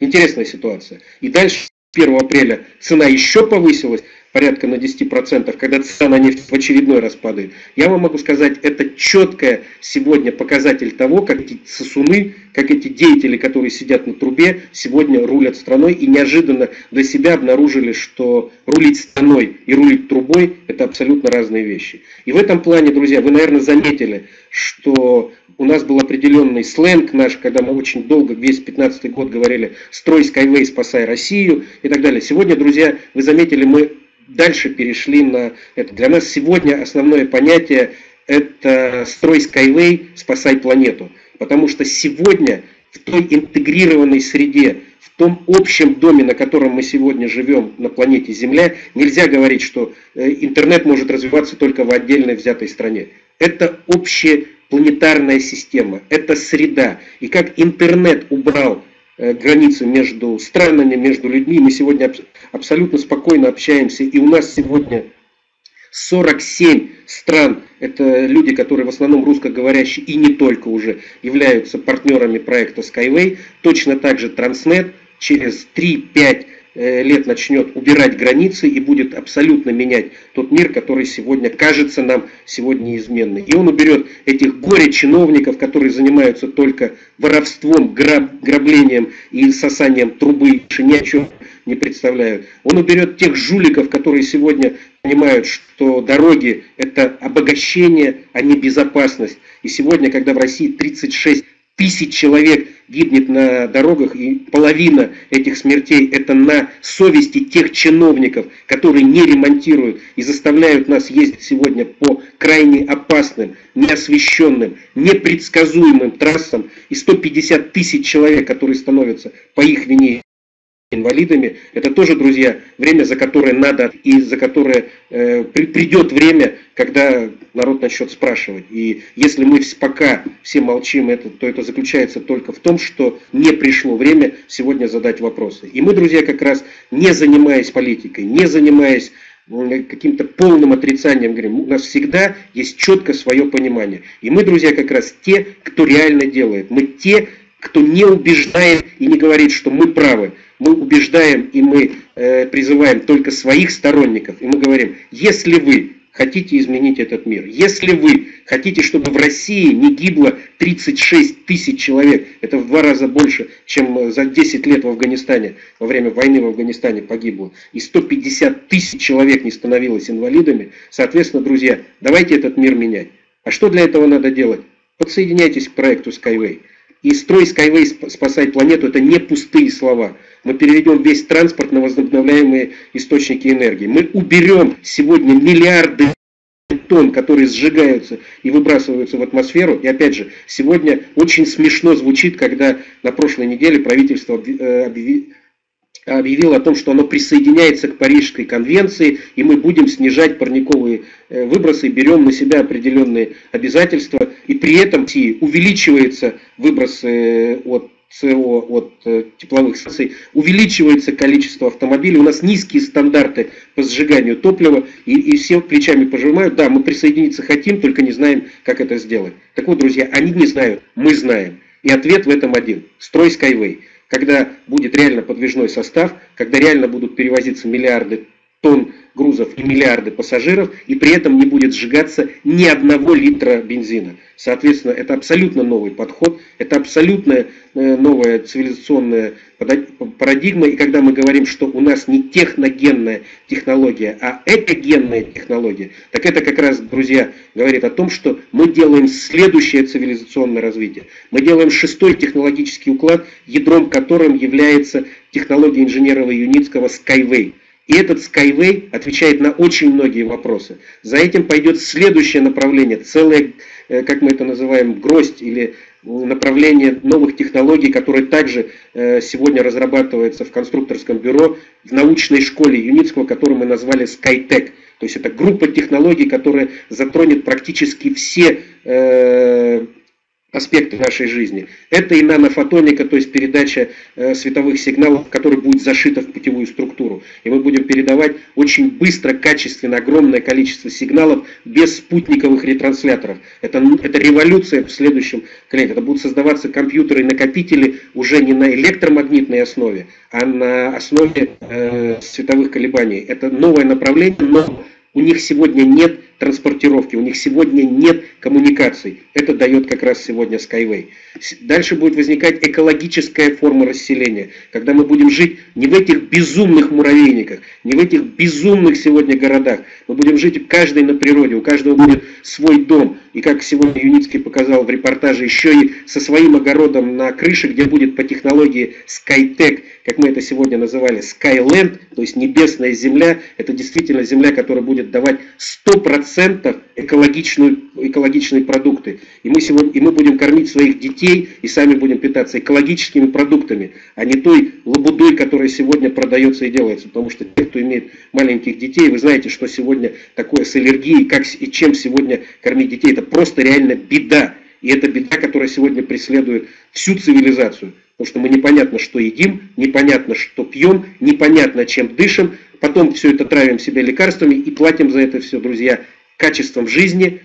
Интересная ситуация. И дальше, 1 апреля, цена еще повысилась порядка на 10%, когда цена на нефть в очередной раз падает. Я вам могу сказать, это четкое сегодня показатель того, как эти сосуны, как эти деятели, которые сидят на трубе, сегодня рулят страной и неожиданно для себя обнаружили, что рулить страной и рулить трубой – это абсолютно разные вещи. И в этом плане, друзья, вы, наверное, заметили, что у нас был определенный сленг наш, когда мы очень долго, весь 2015 год говорили «Строй Skyway, спасай Россию» и так далее. Сегодня, друзья, вы заметили, мы дальше перешли на это. Для нас сегодня основное понятие – это «Строй Skyway, спасай планету». Потому что сегодня в той интегрированной среде, в том общем доме, на котором мы сегодня живем, на планете Земля, нельзя говорить, что интернет может развиваться только в отдельно взятой стране. Это общепланетарная система, это среда. И как интернет убрал границы между странами, между людьми, мы сегодня абсолютно спокойно общаемся, и у нас сегодня 47 стран, это люди, которые в основном русскоговорящие и не только уже, являются партнерами проекта Skyway, точно так же Transnet через 3-5 лет начнет убирать границы и будет абсолютно менять тот мир, который сегодня кажется нам сегодня неизменным. И он уберет этих горе-чиновников, которые занимаются только воровством, граблением и сосанием трубы, ни о чем не представляют. Он уберет тех жуликов, которые сегодня понимают, что дороги – это обогащение, а не безопасность. И сегодня, когда в России 36 тысяч человек гибнет на дорогах, и половина этих смертей это на совести тех чиновников, которые не ремонтируют и заставляют нас ездить сегодня по крайне опасным, неосвещенным, непредсказуемым трассам, и 150 тысяч человек, которые становятся по их вине инвалидами. Это тоже, друзья, время, за которое надо и за которое придет время, когда народ начнет спрашивать. И если мы пока все молчим, то это заключается только в том, что не пришло время сегодня задать вопросы. И мы, друзья, как раз не занимаясь политикой, не занимаясь каким-то полным отрицанием, говорим, у нас всегда есть четко свое понимание. И мы, друзья, как раз те, кто реально делает. Мы те, кто не убеждает и не говорит, что мы правы. Мы убеждаем и мы призываем только своих сторонников. И мы говорим, если вы хотите изменить этот мир, если вы хотите, чтобы в России не гибло 36 тысяч человек, это в 2 раза больше, чем за 10 лет в Афганистане, во время войны в Афганистане погибло, и 150 тысяч человек не становилось инвалидами, соответственно, друзья, давайте этот мир менять. А что для этого надо делать? Подсоединяйтесь к проекту Skyway. И «Строй Skyway, спасай планету» — это не пустые слова. Мы переведем весь транспорт на возобновляемые источники энергии. Мы уберем сегодня миллиарды тонн, которые сжигаются и выбрасываются в атмосферу. И опять же, сегодня очень смешно звучит, когда на прошлой неделе правительство объявило о том, что оно присоединяется к Парижской конвенции, и мы будем снижать парниковые выбросы, берем на себя определенные обязательства, и при этом увеличиваются выбросы от СО, от тепловых станций, увеличивается количество автомобилей, у нас низкие стандарты по сжиганию топлива, и все плечами пожимают, да, мы присоединиться хотим, только не знаем, как это сделать. Так вот, друзья, они не знают, мы знаем. И ответ в этом один. Строй Skyway. Когда будет реально подвижной состав, когда реально будут перевозиться миллиарды тонн грузов и миллиарды пассажиров, и при этом не будет сжигаться ни 1 литра бензина. Соответственно, это абсолютно новый подход, это абсолютно новая цивилизационная парадигма. И когда мы говорим, что у нас не техногенная технология, а экогенная технология, так это как раз, друзья, говорит о том, что мы делаем следующее цивилизационное развитие. Мы делаем 6-й технологический уклад, ядром которым является технология инженера Юницкого Skyway. И этот Skyway отвечает на очень многие вопросы. За этим пойдет следующее направление, целое, как мы это называем, гроздь или направление новых технологий, которые также сегодня разрабатываются в конструкторском бюро, в научной школе Юницкого, которую мы назвали Skytech. То есть это группа технологий, которая затронет практически все аспекты нашей жизни. Это и нанофотоника, то есть передача световых сигналов, которые будут зашиты в путевую структуру. И мы будем передавать очень быстро, качественно, огромное количество сигналов без спутниковых ретрансляторов. Это революция в следующем колене. Это будут создаваться компьютеры и накопители уже не на электромагнитной основе, а на основе световых колебаний. Это новое направление, но у них сегодня нет транспортировки, у них сегодня нет коммуникаций. Это дает как раз сегодня Skyway. Дальше будет возникать экологическая форма расселения, когда мы будем жить не в этих безумных муравейниках, не в этих безумных сегодня городах. Мы будем жить каждый на природе, у каждого будет свой дом. И как сегодня Юницкий показал в репортаже, еще и со своим огородом на крыше, где будет по технологии Skytech, как мы это сегодня называли, Skyland, то есть небесная земля, это действительно земля, которая будет давать 100% экологичные продукты. И мы будем кормить своих детей и сами будем питаться экологическими продуктами, а не той лабудой, которая сегодня продается и делается. Потому что те, кто имеет маленьких детей, вы знаете, что сегодня такое с аллергией, как и чем сегодня кормить детей, это просто реально беда. И это беда, которая сегодня преследует всю цивилизацию. Потому что мы непонятно, что едим, непонятно, что пьем, непонятно, чем дышим. Потом все это травим себя лекарствами и платим за это все, друзья, качеством жизни,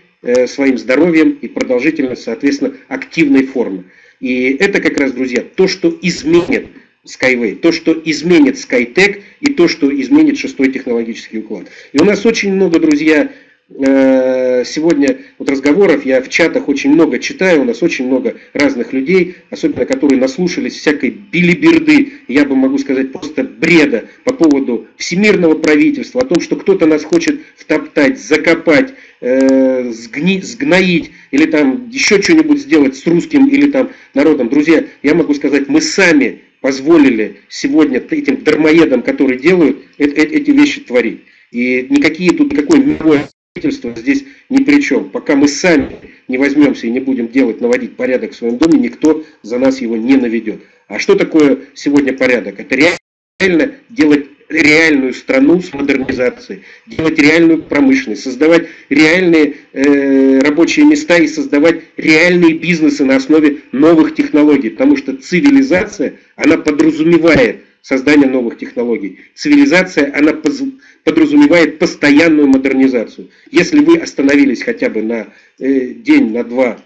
своим здоровьем и продолжительностью, соответственно, активной формы. И это как раз, друзья, то, что изменит Skyway, то, что изменит Skytech и то, что изменит 6-й технологический уклад. И у нас очень много, друзья, сегодня вот разговоров, я в чатах очень много читаю, у нас очень много разных людей, особенно которые наслушались всякой билиберды, я бы могу сказать просто бреда по поводу всемирного правительства, о том, что кто-то нас хочет втоптать, закопать, сгноить или там еще что-нибудь сделать с русским или там народом. Друзья, я могу сказать, мы сами позволили сегодня этим дармоедам, которые делают, эти вещи творить. И никакое мировое правительство здесь ни при чем. Пока мы сами не возьмемся и не будем наводить порядок в своем доме, никто за нас его не наведет. А что такое сегодня порядок? Это реально реально делать реальную страну с модернизацией, делать реальную промышленность, создавать реальные рабочие места и создавать реальные бизнесы на основе новых технологий, потому что цивилизация, она подразумевает создание новых технологий. Цивилизация, она подразумевает постоянную модернизацию. Если вы остановились хотя бы на день, на два,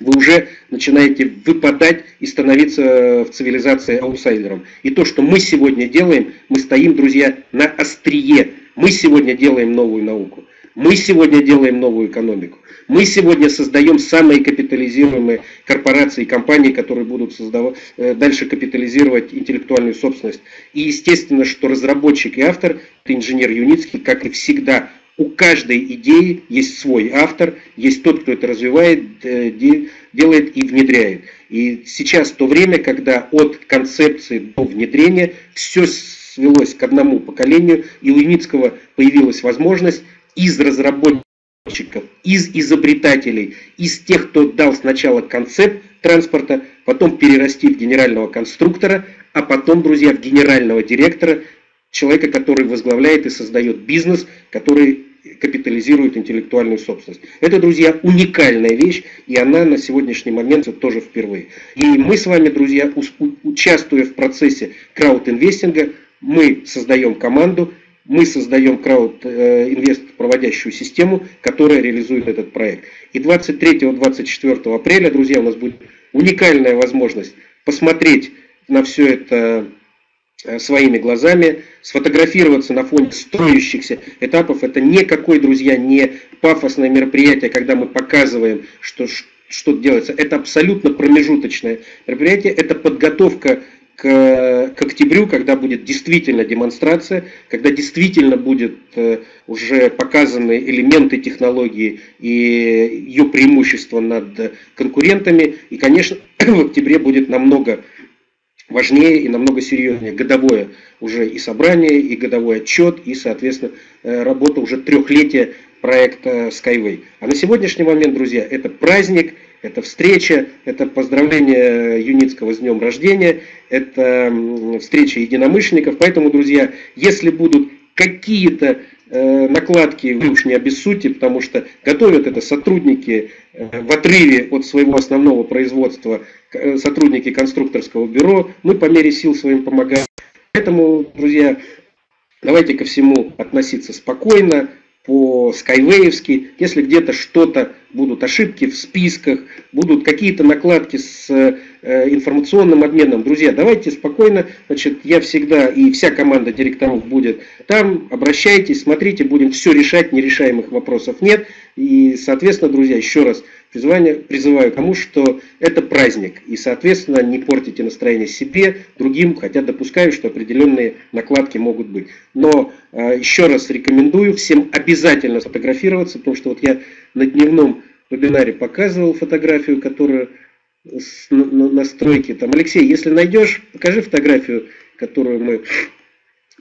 вы уже начинаете выпадать и становиться в цивилизации аутсайдером. И то, что мы сегодня делаем, мы стоим, друзья, на острие. Мы сегодня делаем новую науку. Мы сегодня делаем новую экономику. Мы сегодня создаем самые капитализируемые корпорации и компании, которые будут создавать, дальше капитализировать интеллектуальную собственность. И естественно, что разработчик и автор, это инженер Юницкий, как и всегда. У каждой идеи есть свой автор, есть тот, кто это развивает, делает и внедряет. И сейчас то время, когда от концепции до внедрения все свелось к одному поколению, и у Юницкого появилась возможность из разработчиков, из изобретателей, из тех, кто дал сначала концепт транспорта, потом перерасти в генерального конструктора, а потом, друзья, в генерального директора, человека, который возглавляет и создает бизнес, который капитализирует интеллектуальную собственность. Это, друзья, уникальная вещь, и она на сегодняшний момент тоже впервые. И мы с вами, друзья, участвуя в процессе краудинвестинга, мы создаем команду, мы создаем краудинвест-проводящую систему, которая реализует этот проект. И 23-24 апреля, друзья, у нас будет уникальная возможность посмотреть на все это своими глазами, сфотографироваться на фоне строящихся этапов. Это никакое, друзья, не пафосное мероприятие, когда мы показываем, что делается. Это абсолютно промежуточное мероприятие, это подготовка к октябрю, когда будет действительно демонстрация, когда действительно будут уже показаны элементы технологии и ее преимущества над конкурентами. И, конечно, в октябре будет намного важнее и намного серьезнее годовое уже и собрание, и годовой отчет, и, соответственно, работа уже трехлетия проекта Skyway. А на сегодняшний момент, друзья, это праздник, это встреча, это поздравление Юницкого с днем рождения, это встреча единомышленников. Поэтому, друзья, если будут какие-то накладки, вы уж не обессудьте, потому что готовят это сотрудники в отрыве от своего основного производства, сотрудники конструкторского бюро, мы по мере сил своим помогаем. Поэтому, друзья, давайте ко всему относиться спокойно, по-скайвеевски. Если где-то что-то будут ошибки в списках, будут какие-то накладки с информационным обменом, друзья, давайте спокойно, значит, я всегда и вся команда директоров будет там, обращайтесь, смотрите, будем все решать, нерешаемых вопросов нет. И, соответственно, друзья, еще раз призываю к тому, что это праздник, и, соответственно, не портите настроение себе, другим, хотя допускаю, что определенные накладки могут быть. Но еще раз рекомендую всем обязательно сфотографироваться, потому что вот я на дневном вебинаре показывал фотографию, которую на стройке. Там, Алексей, если найдешь, покажи фотографию, которую мы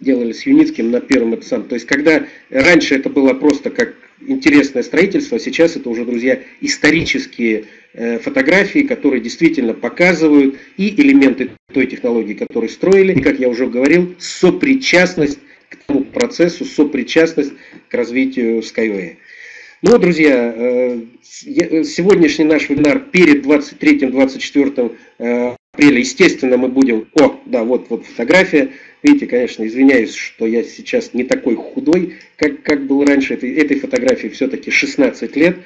делали с Юницким на первом это сам. То есть, когда раньше это было просто как интересное строительство, а сейчас это уже, друзья, исторические фотографии, которые действительно показывают и элементы той технологии, которую строили, и, как я уже говорил, сопричастность к тому процессу, сопричастность к развитию Skyway. Ну, друзья, сегодняшний наш вебинар перед 23-24 апреля, естественно, мы будем... О, да, вот фотография. Видите, конечно, извиняюсь, что я сейчас не такой худой, как был раньше. Этой фотографии все-таки 16 лет.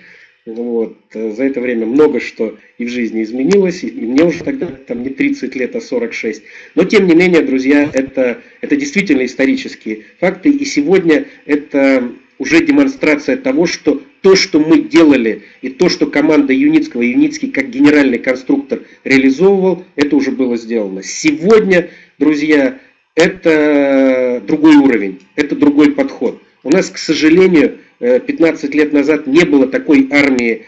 Вот. За это время много что и в жизни изменилось. И мне уже тогда там не 30 лет, а 46. Но, тем не менее, друзья, это действительно исторические факты. И сегодня это уже демонстрация того, что то, что мы делали, и то, что команда Юницкого, Юницкий как генеральный конструктор реализовывал, это уже было сделано. Сегодня, друзья, это другой уровень, это другой подход. У нас, к сожалению, 15 лет назад не было такой армии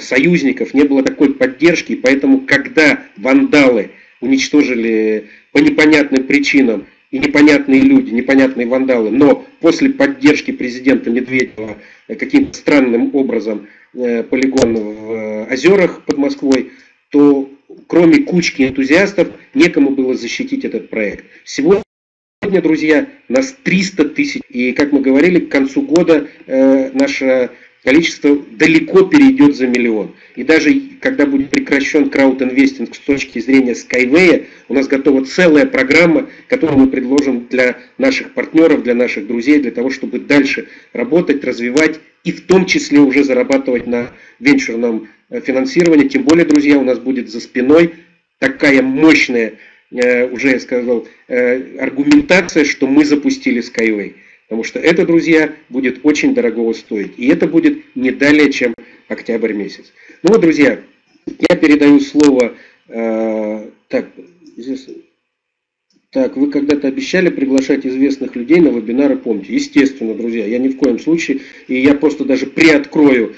союзников, не было такой поддержки, поэтому, когда вандалы уничтожили по непонятным причинам, и непонятные люди, непонятные вандалы, но после поддержки президента Медведева каким-то странным образом полигон в Озерах под Москвой, то кроме кучки энтузиастов некому было защитить этот проект. Сегодня Сегодня, друзья, нас 300 тысяч. И, как мы говорили, к концу года наше количество далеко перейдет за миллион. И даже когда будет прекращен краудинвестинг с точки зрения Skyway, у нас готова целая программа, которую мы предложим для наших партнеров, для наших друзей, для того, чтобы дальше работать, развивать и в том числе уже зарабатывать на венчурном финансировании. Тем более, друзья, у нас будет за спиной такая мощная, уже я сказал, аргументация, что мы запустили Skyway. Потому что это, друзья, будет очень дорого стоить. И это будет не далее, чем октябрь месяц. Ну вот, друзья, я передаю слово... вы когда-то обещали приглашать известных людей на вебинары, помните? Естественно, друзья, я ни в коем случае, и я просто даже приоткрою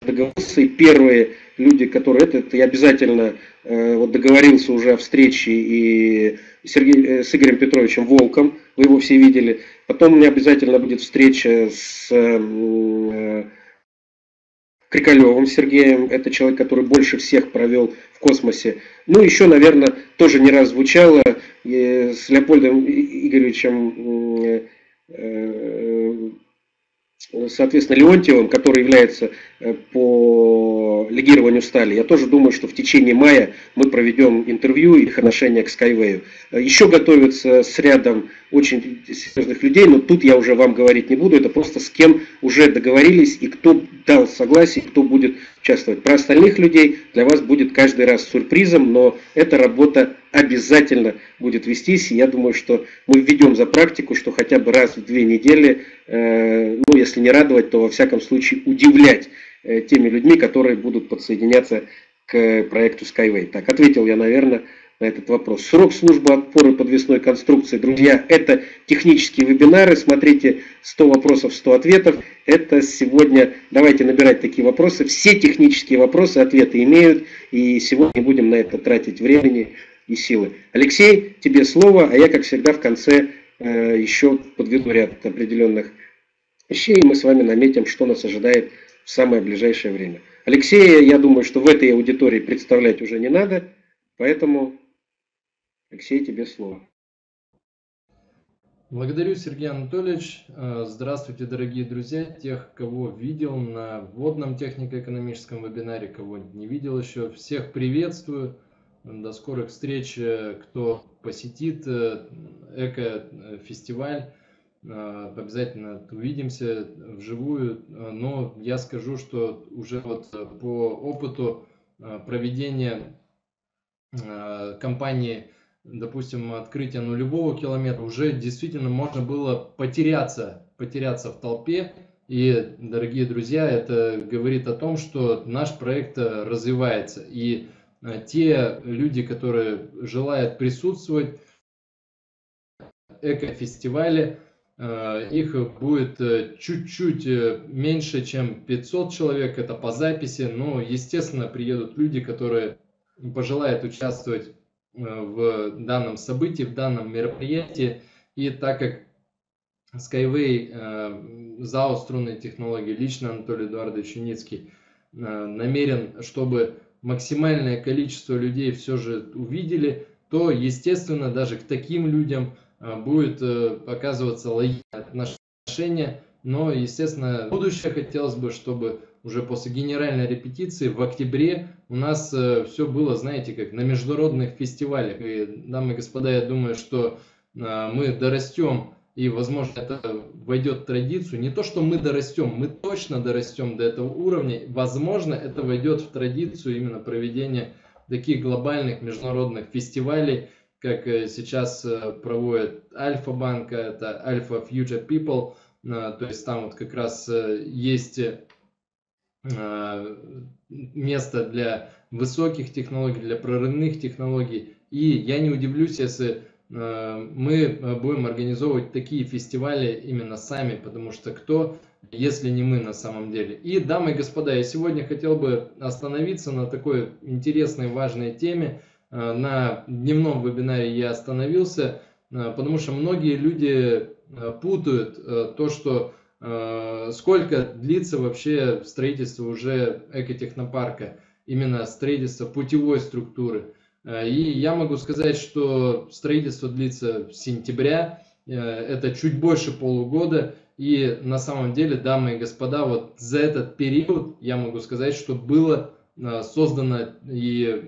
договорился, и первые люди, которые это я обязательно вот договорился уже о встрече и с Игорем Петровичем Волком, вы его все видели. Потом у меня обязательно будет встреча с Крикалевым Сергеем, это человек, который больше всех провел в космосе. Ну, еще, наверное, тоже не раз звучало с Леопольдом Игоревичем соответственно, Леонтьевым, который является по легированию стали. Я тоже думаю, что в течение мая мы проведем интервью и их отношение к Skyway. Еще готовится с рядом очень серьезных людей, но тут я уже вам говорить не буду, это просто с кем уже договорились и кто дал согласие, кто будет участвовать. Про остальных людей для вас будет каждый раз сюрпризом, но эта работа обязательно будет вестись. И я думаю, что мы введем за практику, что хотя бы раз в 2 недели, ну, если не радовать, то во всяком случае удивлять теми людьми, которые будут подсоединяться к проекту Skyway. Так, ответил я, наверное, на этот вопрос. Срок службы опоры подвесной конструкции. Друзья, это технические вебинары. Смотрите 100 вопросов, 100 ответов. Это сегодня, давайте набирать такие вопросы. Все технические вопросы, ответы имеют. И сегодня будем на это тратить времени и силы. Алексей, тебе слово, а я, как всегда, в конце еще подведу ряд определенных вещей, и мы с вами наметим, что нас ожидает в самое ближайшее время. Алексея, я думаю, что в этой аудитории представлять уже не надо, поэтому, Алексей, тебе слово. Благодарю, Сергей Анатольевич. Здравствуйте, дорогие друзья, тех, кого видел на вводном технико-экономическом вебинаре, кого не видел еще, всех приветствую. До скорых встреч, кто посетит эко-фестиваль, обязательно увидимся вживую. Но я скажу, что уже вот по опыту проведения кампании, допустим, открытия нулевого километра, уже действительно можно было потеряться в толпе. И, дорогие друзья, это говорит о том, что наш проект развивается. И те люди, которые желают присутствовать в экофестивале, их будет чуть-чуть меньше, чем 500 человек, это по записи, но, естественно, приедут люди, которые пожелают участвовать в данном событии, в данном мероприятии. И так как Skyway, ЗАО «Струнные технологии», лично Анатолий Эдуардович Юницкий намерен, чтобы максимальное количество людей все же увидели, то, естественно, даже к таким людям будет оказываться лояльное отношение. Но, естественно, в будущее хотелось бы, чтобы уже после генеральной репетиции в октябре у нас все было, знаете, как на международных фестивалях. И, дамы и господа, я думаю, что мы дорастем, и, возможно, это войдет в традицию. Не то, что мы дорастем, мы точно дорастем до этого уровня. Возможно, это войдет в традицию именно проведения таких глобальных международных фестивалей, как сейчас проводит Альфа-банк, это Альфа Future People. То есть там вот как раз есть место для высоких технологий, для прорывных технологий. И я не удивлюсь, если мы будем организовывать такие фестивали именно сами, потому что кто, если не мы на самом деле. И, дамы и господа, я сегодня хотел бы остановиться на такой интересной, важной теме. На дневном вебинаре я остановился, потому что многие люди путают то, что сколько длится вообще строительство уже экотехнопарка, именно строительство путевой структуры. И я могу сказать, что строительство длится с сентября, это чуть больше полугода. И на самом деле, дамы и господа, вот за этот период я могу сказать, что было создано и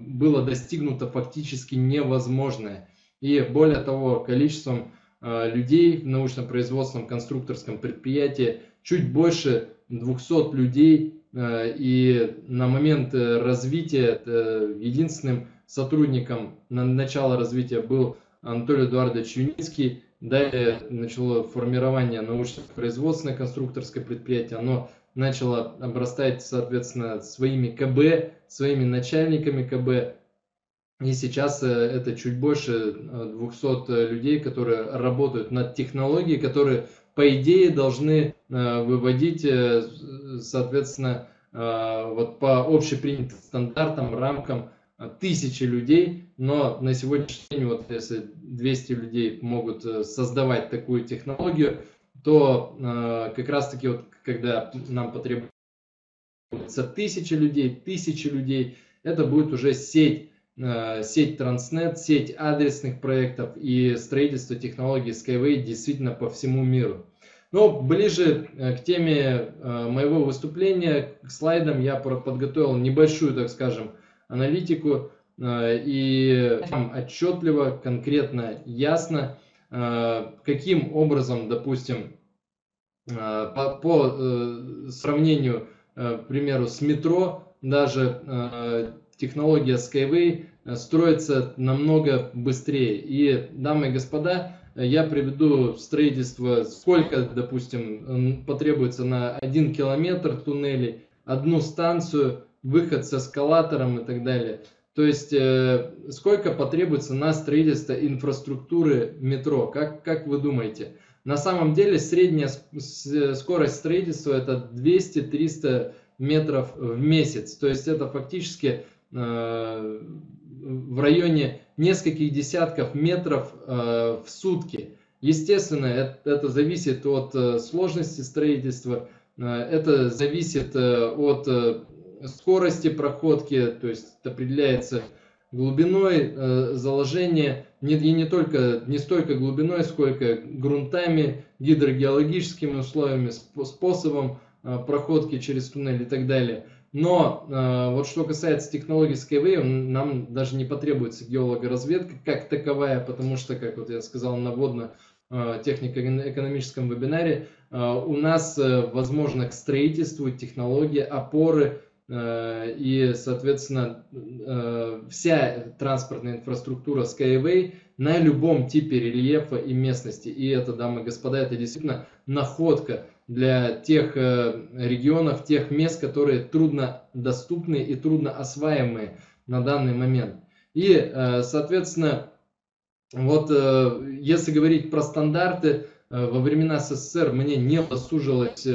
было достигнуто фактически невозможное. И более того, количеством людей в научно-производственном конструкторском предприятии чуть больше 200 людей, и на момент развития единственным сотрудником на начало развития был Анатолий Эдуардович Юницкий. Далее начало формирование научно-производственное конструкторское предприятие. Оно начало обрастать, соответственно, своими КБ, своими начальниками КБ. И сейчас это чуть больше 200 людей, которые работают над технологией, которые, по идее, должны выводить, соответственно, вот по общепринятым стандартам, рамкам тысячи людей. Но на сегодняшний день, вот если 200 людей могут создавать такую технологию, то как раз-таки вот когда нам потребуется тысячи людей, это будет уже сеть Транснет, сеть адресных проектов и строительство технологий Skyway действительно по всему миру. Но ближе к теме моего выступления, к слайдам, я подготовил небольшую, так скажем, аналитику, и там отчетливо, конкретно, ясно, каким образом, допустим, по сравнению, к примеру, с метро, даже технология Skyway строится намного быстрее. И, дамы и господа, я приведу строительство, сколько, допустим, потребуется на 1 километр туннелей, одну станцию, выход с эскалатором и так далее. То есть, сколько потребуется на строительство инфраструктуры метро, как вы думаете? На самом деле, средняя скорость строительства – это 200-300 метров в месяц. То есть, это фактически в районе нескольких десятков метров в сутки. Естественно, это зависит от сложности строительства, это зависит от скорости проходки, то есть определяется глубиной заложения, и не столько глубиной, сколько грунтами, гидрогеологическими условиями, способом проходки через туннель и так далее. Но вот что касается технологии Skyway, нам даже не потребуется геологоразведка как таковая, потому что, как вот я сказал на водно-технико-экономическом вебинаре, у нас возможно к строительству технологии опоры, и, соответственно, вся транспортная инфраструктура Skyway на любом типе рельефа и местности. И это, дамы и господа, это действительно находка для тех регионов, тех мест, которые труднодоступны и трудноосваиваемые на данный момент. И, соответственно, вот если говорить про стандарты, во времена СССР мне не послужилось,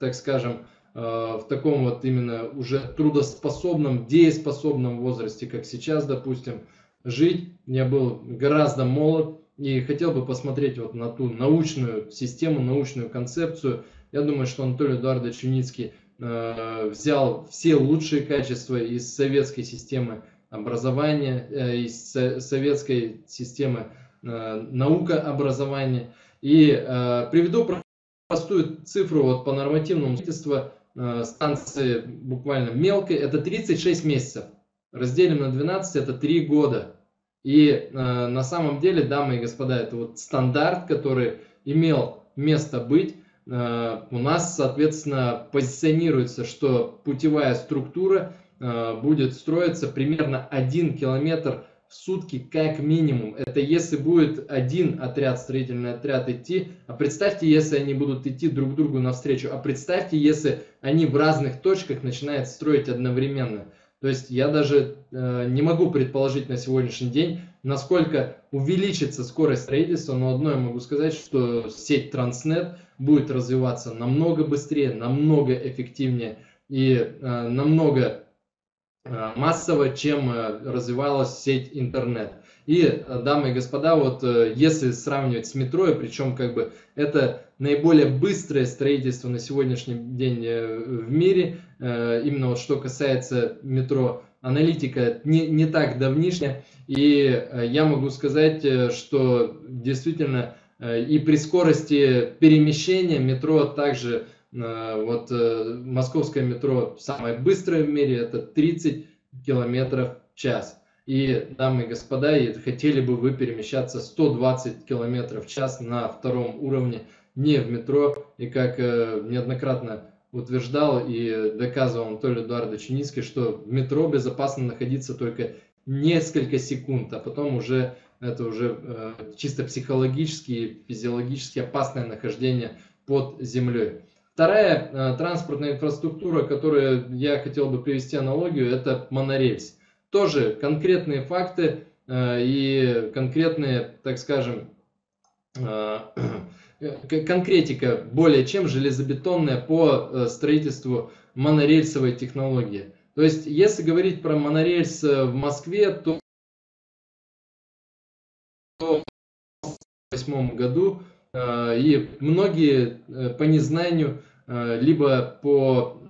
так скажем, в таком вот именно уже трудоспособном, дееспособном возрасте, как сейчас, допустим, жить. Я был гораздо молод и хотел бы посмотреть вот на ту научную систему, научную концепцию. Я думаю, что Анатолий Эдуардович Юницкий взял все лучшие качества из советской системы образования, из советской системы наукообразования. И приведу простую цифру вот по нормативному строительству. Станции буквально мелкой, это 36 месяцев, разделим на 12, это 3 года. И на самом деле, дамы и господа, это вот стандарт, который имел место быть. У нас, соответственно, позиционируется, что путевая структура будет строиться примерно 1 километр в сутки как минимум. Это если будет один отряд, строительный отряд идти, а представьте, если они будут идти друг другу навстречу, а представьте, если они в разных точках начинают строить одновременно. То есть я даже не могу предположить на сегодняшний день, насколько увеличится скорость строительства, но одно я могу сказать, что сеть Транснет будет развиваться намного быстрее, намного эффективнее и намного массово, чем развивалась сеть интернет. И, дамы и господа, вот если сравнивать с метро, и причем как бы это наиболее быстрое строительство на сегодняшний день в мире, именно вот что касается метро, аналитика не так давнишняя, и я могу сказать, что действительно И при скорости перемещения метро также, вот московское метро самое быстрое в мире, это 30 км в час. И, дамы и господа, хотели бы вы перемещаться 120 км в час на втором уровне, не в метро. И как неоднократно утверждал и доказывал Анатолий Эдуардович Юницкий, что в метро безопасно находиться только несколько секунд, а потом уже это уже чисто психологически и физиологически опасное нахождение под землей. Вторая транспортная инфраструктура, которую я хотел бы привести аналогию, это монорельс. Тоже конкретные факты и конкретные, так скажем, конкретика более чем железобетонная по строительству монорельсовой технологии. То есть, если говорить про монорельс в Москве, то в 2008 году и многие по незнанию, либо по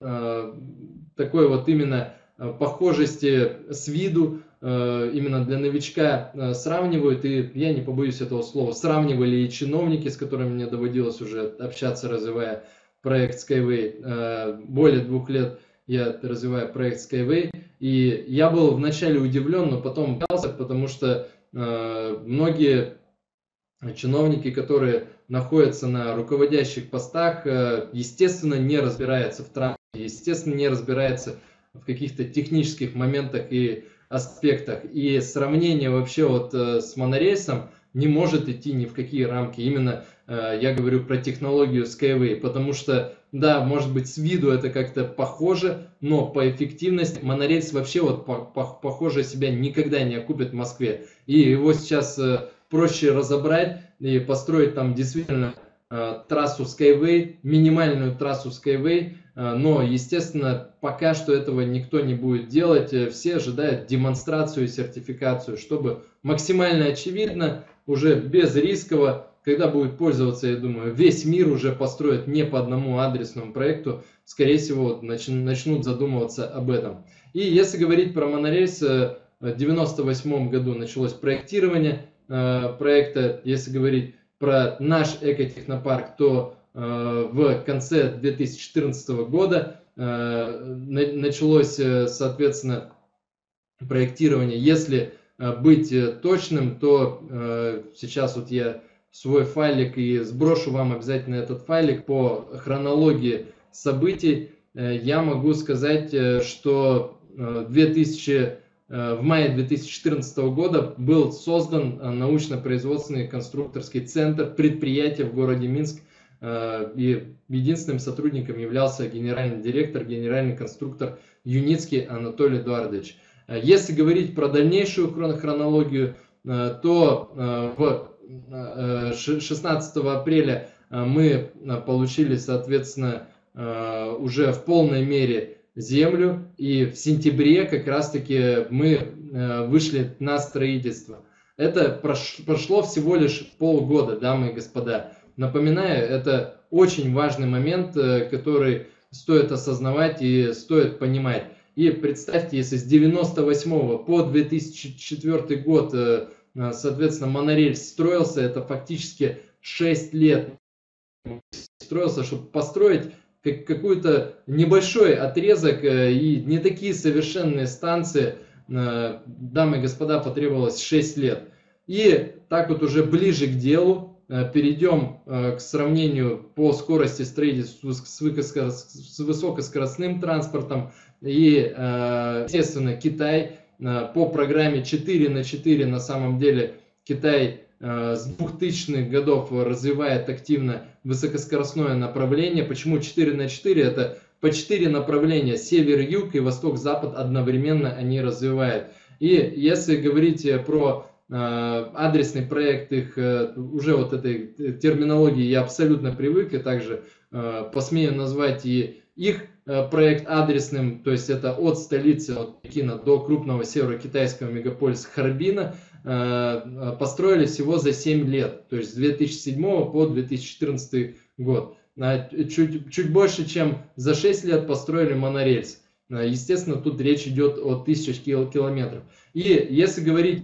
такой вот именно похожести с виду, именно для новичка сравнивают, и я не побоюсь этого слова, сравнивали и чиновники, с которыми мне доводилось уже общаться, развивая проект Skyway. Более 2 лет я развиваю проект Skyway, и я был вначале удивлен, но потом боялся, потому что многие чиновники, которые находятся на руководящих постах, естественно, не разбираются в транспорте, естественно, не разбираются в каких-то технических моментах и аспектах, и сравнение вообще вот с монорельсом не может идти ни в какие рамки. Именно я говорю про технологию Skyway, потому что, да, может быть, с виду это как-то похоже, но по эффективности монорельс вообще вот похоже себя никогда не окупит в Москве. И его сейчас проще разобрать и построить там действительно трассу Skyway, минимальную трассу Skyway, но, естественно, пока что этого никто не будет делать. Все ожидают демонстрацию и сертификацию, чтобы максимально очевидно, уже без риска, когда будет пользоваться, я думаю, весь мир уже построит не по одному адресному проекту, скорее всего, начнут задумываться об этом. И если говорить про монорельс, в 1998 году началось проектирование проекта. Если говорить про наш экотехнопарк, то в конце 2014 года началось, соответственно, проектирование. Если быть точным, то сейчас вот я свой файлик и сброшу вам обязательно этот файлик по хронологии событий. Я могу сказать, что в мае 2014 года был создан научно-производственный конструкторский центр предприятия в городе Минск, и единственным сотрудником являлся генеральный директор, генеральный конструктор Юницкий Анатолий Эдуардович. Если говорить про дальнейшую хронологию, то 16 апреля мы получили, соответственно, уже в полной мере землю, и в сентябре как раз-таки мы вышли на строительство. Это прошло всего лишь полгода, дамы и господа. Напоминаю, это очень важный момент, который стоит осознавать и стоит понимать. И представьте, если с 1998 по 2004 год, соответственно, монорельс строился, это фактически 6 лет строился, чтобы построить какой-то небольшой отрезок и не такие совершенные станции, дамы и господа, потребовалось 6 лет. И так вот уже ближе к делу, перейдем к сравнению по скорости строительства с высокоскоростным транспортом. И, естественно, Китай по программе 4×4, на самом деле Китай с 2000-х годов развивает активно высокоскоростное направление. Почему 4×4? Это по 4 направления, север-юг и восток-запад одновременно они развивают. И если говорить про адресный проект, их уже вот этой терминологии я абсолютно привык, и также посмею назвать и их проект адресным, то есть это от столицы, от Пекина до крупного северокитайского мегаполиса Харбина, построили всего за 7 лет, то есть с 2007 по 2014 год. Чуть больше, чем за 6 лет построили монорельс. Естественно, тут речь идет о 1000 километров. И если говорить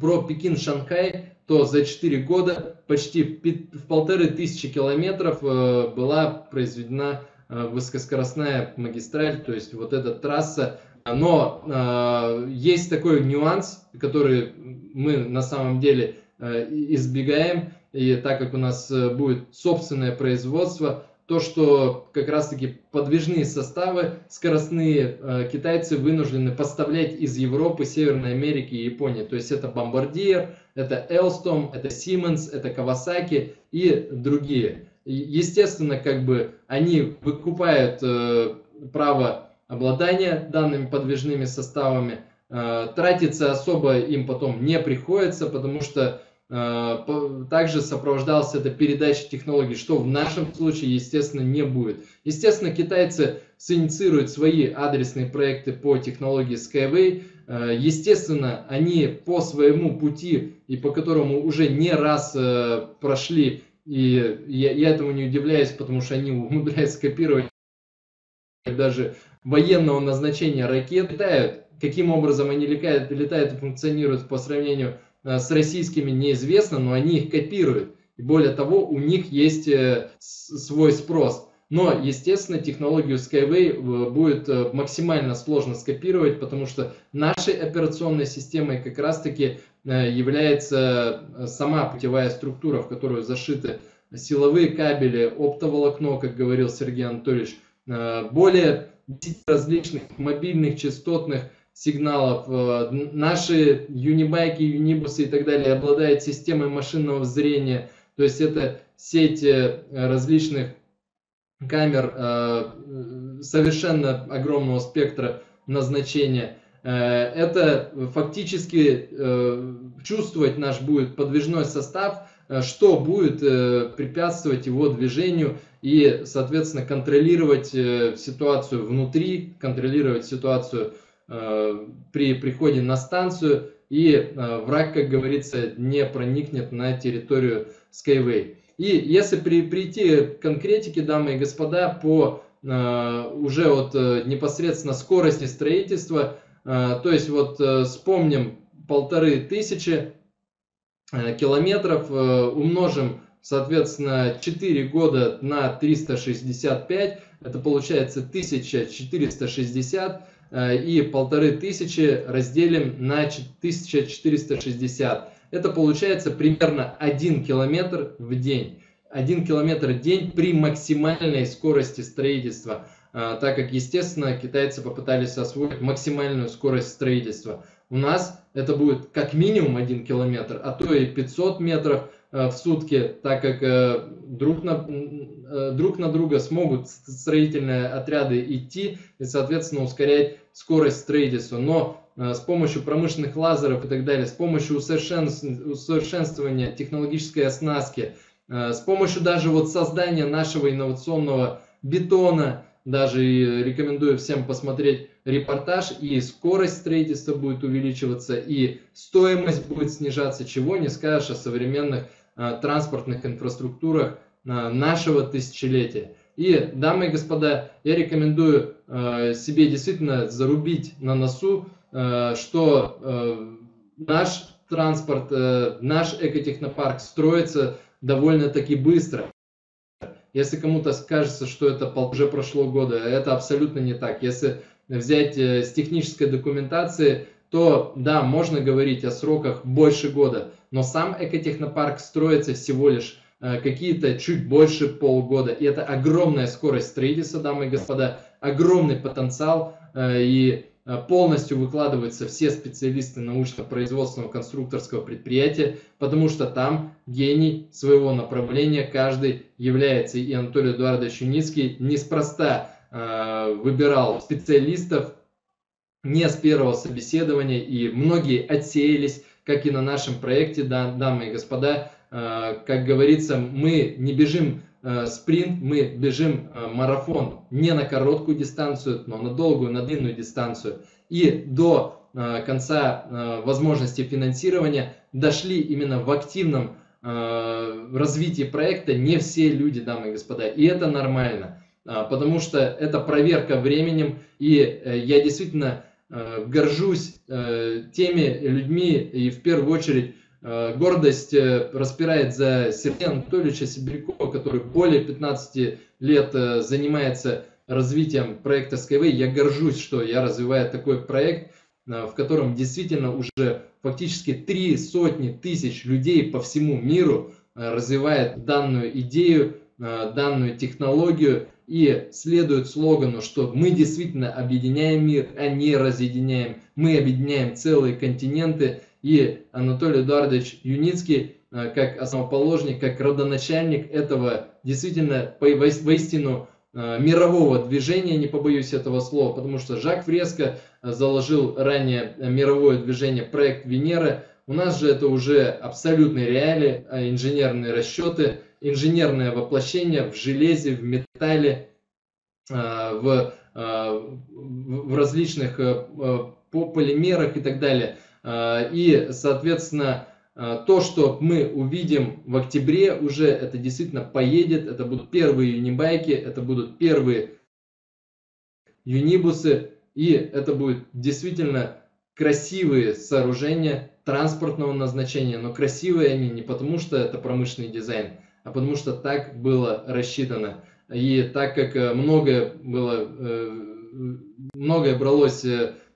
про Пекин-Шанхай, то за 4 года почти в 1500 километров была произведена высокоскоростная магистраль, то есть вот эта трасса. Но есть такой нюанс, который мы на самом деле избегаем, и так как у нас будет собственное производство, то, что как раз-таки подвижные составы скоростные китайцы вынуждены поставлять из Европы, Северной Америки и Японии. То есть это Bombardier, это Alstom, это Siemens, это Kawasaki и другие. Естественно, как бы они выкупают право обладания данными подвижными составами, тратиться особо им потом не приходится, потому что также сопровождалась эта передача технологий, что в нашем случае, естественно, не будет. Естественно, китайцы инициируют свои адресные проекты по технологии Skyway. Естественно, они по своему пути, и по которому уже не раз прошли, и я этому не удивляюсь, потому что они умудряются копировать даже военного назначения ракет. Летают, каким образом они летают и функционируют по сравнению с российскими, неизвестно, но они их копируют. И более того, у них есть свой спрос. Но, естественно, технологию Skyway будет максимально сложно скопировать, потому что нашей операционной системой как раз-таки является сама путевая структура, в которую зашиты силовые кабели, оптоволокно, как говорил Сергей Анатольевич, более 10 различных мобильных частотных сигналов. Наши юнибайки, юнибусы и так далее обладают системой машинного зрения, то есть это сеть различных камер совершенно огромного спектра назначения. Это фактически чувствовать наш будет подвижной состав, что будет препятствовать его движению и, соответственно, контролировать ситуацию внутри, контролировать ситуацию при приходе на станцию, и враг, как говорится, не проникнет на территорию Skyway. И если прийти к конкретике, дамы и господа, по уже вот непосредственно скорости строительства, то есть вот вспомним 1500 километров, умножим, соответственно, 4 года на 365, это получается 1460, и 1500 разделим на 1460. Это получается примерно 1 километр в день. 1 километр в день при максимальной скорости строительства, так как, естественно, китайцы попытались освоить максимальную скорость строительства. У нас это будет как минимум 1 километр, а то и 500 метров в сутки, так как друг на друга смогут строительные отряды идти и, соответственно, ускорять скорость строительства. Но с помощью промышленных лазеров и так далее, с помощью усовершенствования технологической оснастки, с помощью даже вот создания нашего инновационного бетона, даже и рекомендую всем посмотреть репортаж, и скорость строительства будет увеличиваться, и стоимость будет снижаться, чего не скажешь о современных транспортных инфраструктурах нашего тысячелетия. И, дамы и господа, я рекомендую себе действительно зарубить на носу, что наш транспорт, наш экотехнопарк строится довольно-таки быстро. Если кому-то скажется, что это уже прошло года, это абсолютно не так. Если взять с технической документации, то да, можно говорить о сроках больше года, но сам экотехнопарк строится всего лишь какие-то чуть больше полгода. И это огромная скорость строительства, дамы и господа, огромный потенциал, и полностью выкладываются все специалисты научно-производственного конструкторского предприятия, потому что там гений своего направления каждый является. И Анатолий Эдуардович Юницкий неспроста выбирал специалистов не с первого собеседования, и многие отсеялись, как и на нашем проекте, дамы и господа. Как говорится, мы не бежим спринт, мы бежим марафон, не на короткую дистанцию, но на долгую, на длинную дистанцию. И до конца возможности финансирования дошли именно в активном развитии проекта не все люди, дамы и господа. И это нормально, потому что это проверка временем, и я действительно горжусь теми людьми, и в первую очередь Гордость распирает за Сергея Анатольевича Сибирякова, который более 15 лет занимается развитием проекта Skyway. Я горжусь, что я развиваю такой проект, в котором действительно уже фактически 300 000 людей по всему миру развивает данную идею, данную технологию и следует слогану, что мы действительно объединяем мир, а не разъединяем. Мы объединяем целые континенты. И Анатолий Эдуардович Юницкий, как основоположник, как родоначальник этого действительно воистину мирового движения, не побоюсь этого слова, потому что Жак Фреско заложил ранее мировое движение, проект Венера. У нас же это уже абсолютные реалии, инженерные расчеты, инженерное воплощение в железе, в металле, в различных полимерах и так далее. И, соответственно, то, что мы увидим в октябре, уже это действительно поедет. Это будут первые юнибайки, это будут первые юнибусы. И это будут действительно красивые сооружения транспортного назначения. Но красивые они не потому, что это промышленный дизайн, а потому что так было рассчитано. И так как многое бралось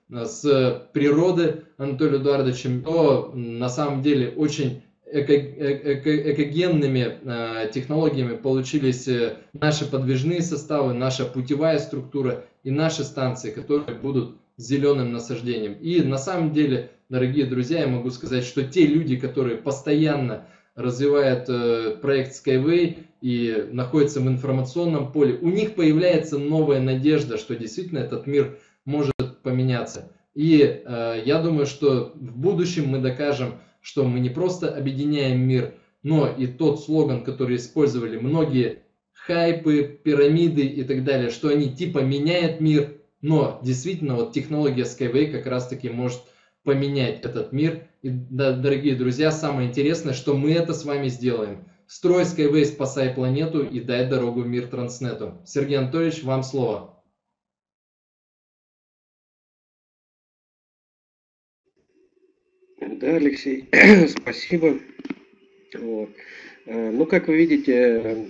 с природы Анатолием Эдуардовичем, то на самом деле очень экогенными технологиями получились наши подвижные составы, наша путевая структура и наши станции, которые будут зеленым насаждением. И на самом деле, дорогие друзья, я могу сказать, что те люди, которые постоянно развивают проект Skyway и находятся в информационном поле, у них появляется новая надежда, что действительно этот мир может поменяться. И я думаю, что в будущем мы докажем, что мы не просто объединяем мир, но и тот слоган, который использовали многие хайпы, пирамиды и так далее, что они типа меняют мир, но действительно вот технология Skyway как раз таки может поменять этот мир. И, да, дорогие друзья, самое интересное, что мы это с вами сделаем. Строй Skyway, спасай планету и дай дорогу в мир Транснету. Сергей Анатольевич, вам слово. Да, Алексей, спасибо. Вот. Ну, как вы видите,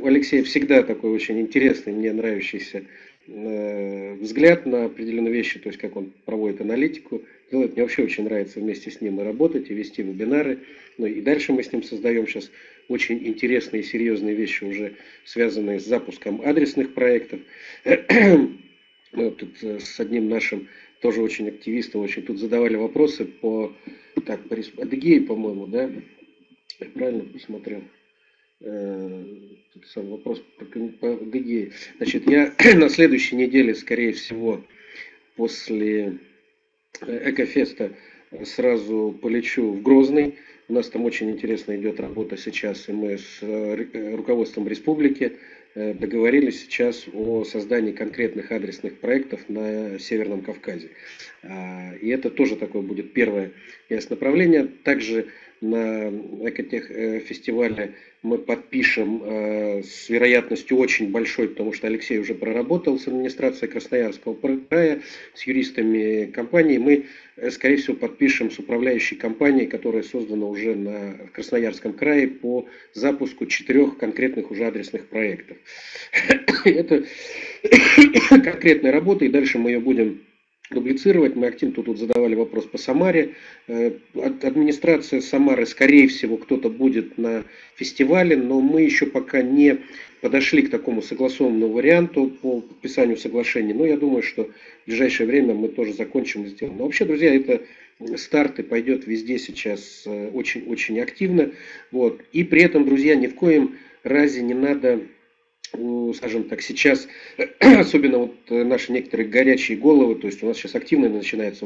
у Алексея всегда такой очень интересный, мне нравящийся взгляд на определенные вещи, то есть как он проводит аналитику, делает. Мне вообще очень нравится вместе с ним и работать, и вести вебинары. Ну и дальше мы с ним создаем сейчас очень интересные и серьезные вещи, уже связанные с запуском адресных проектов. Мы вот тут с одним нашим тоже очень активистом, очень тут задавали вопросы по, как, по Адыгее, по-моему, да? Я правильно посмотрел? Тут сам вопрос по Адыгее. Значит, я на следующей неделе, скорее всего, после Экофеста сразу полечу в Грозный. У нас там очень интересно идет работа сейчас, и мы с руководством республики договорились сейчас о создании конкретных адресных проектов на Северном Кавказе. И это тоже такое будет первое направление. Также на Экотех-фестивале мы подпишем с вероятностью очень большой, потому что Алексей уже проработал с администрацией Красноярского края, с юристами компании. Мы, скорее всего, подпишем с управляющей компанией, которая создана уже на Красноярском крае по запуску 4 конкретных уже адресных проектов. Это конкретная работа, и дальше мы ее будем дублицировать. Мы активно тут задавали вопрос по Самаре. Администрация Самары, скорее всего, кто-то будет на фестивале, но мы еще пока не подошли к такому согласованному варианту по подписанию соглашений. Но я думаю, что в ближайшее время мы тоже закончим и сделаем. Но вообще, друзья, это старт и пойдет везде сейчас очень-очень активно. Вот. И при этом, друзья, ни в коем разе не надо, скажем так, сейчас, особенно вот наши некоторые горячие головы, то есть у нас сейчас активно начинается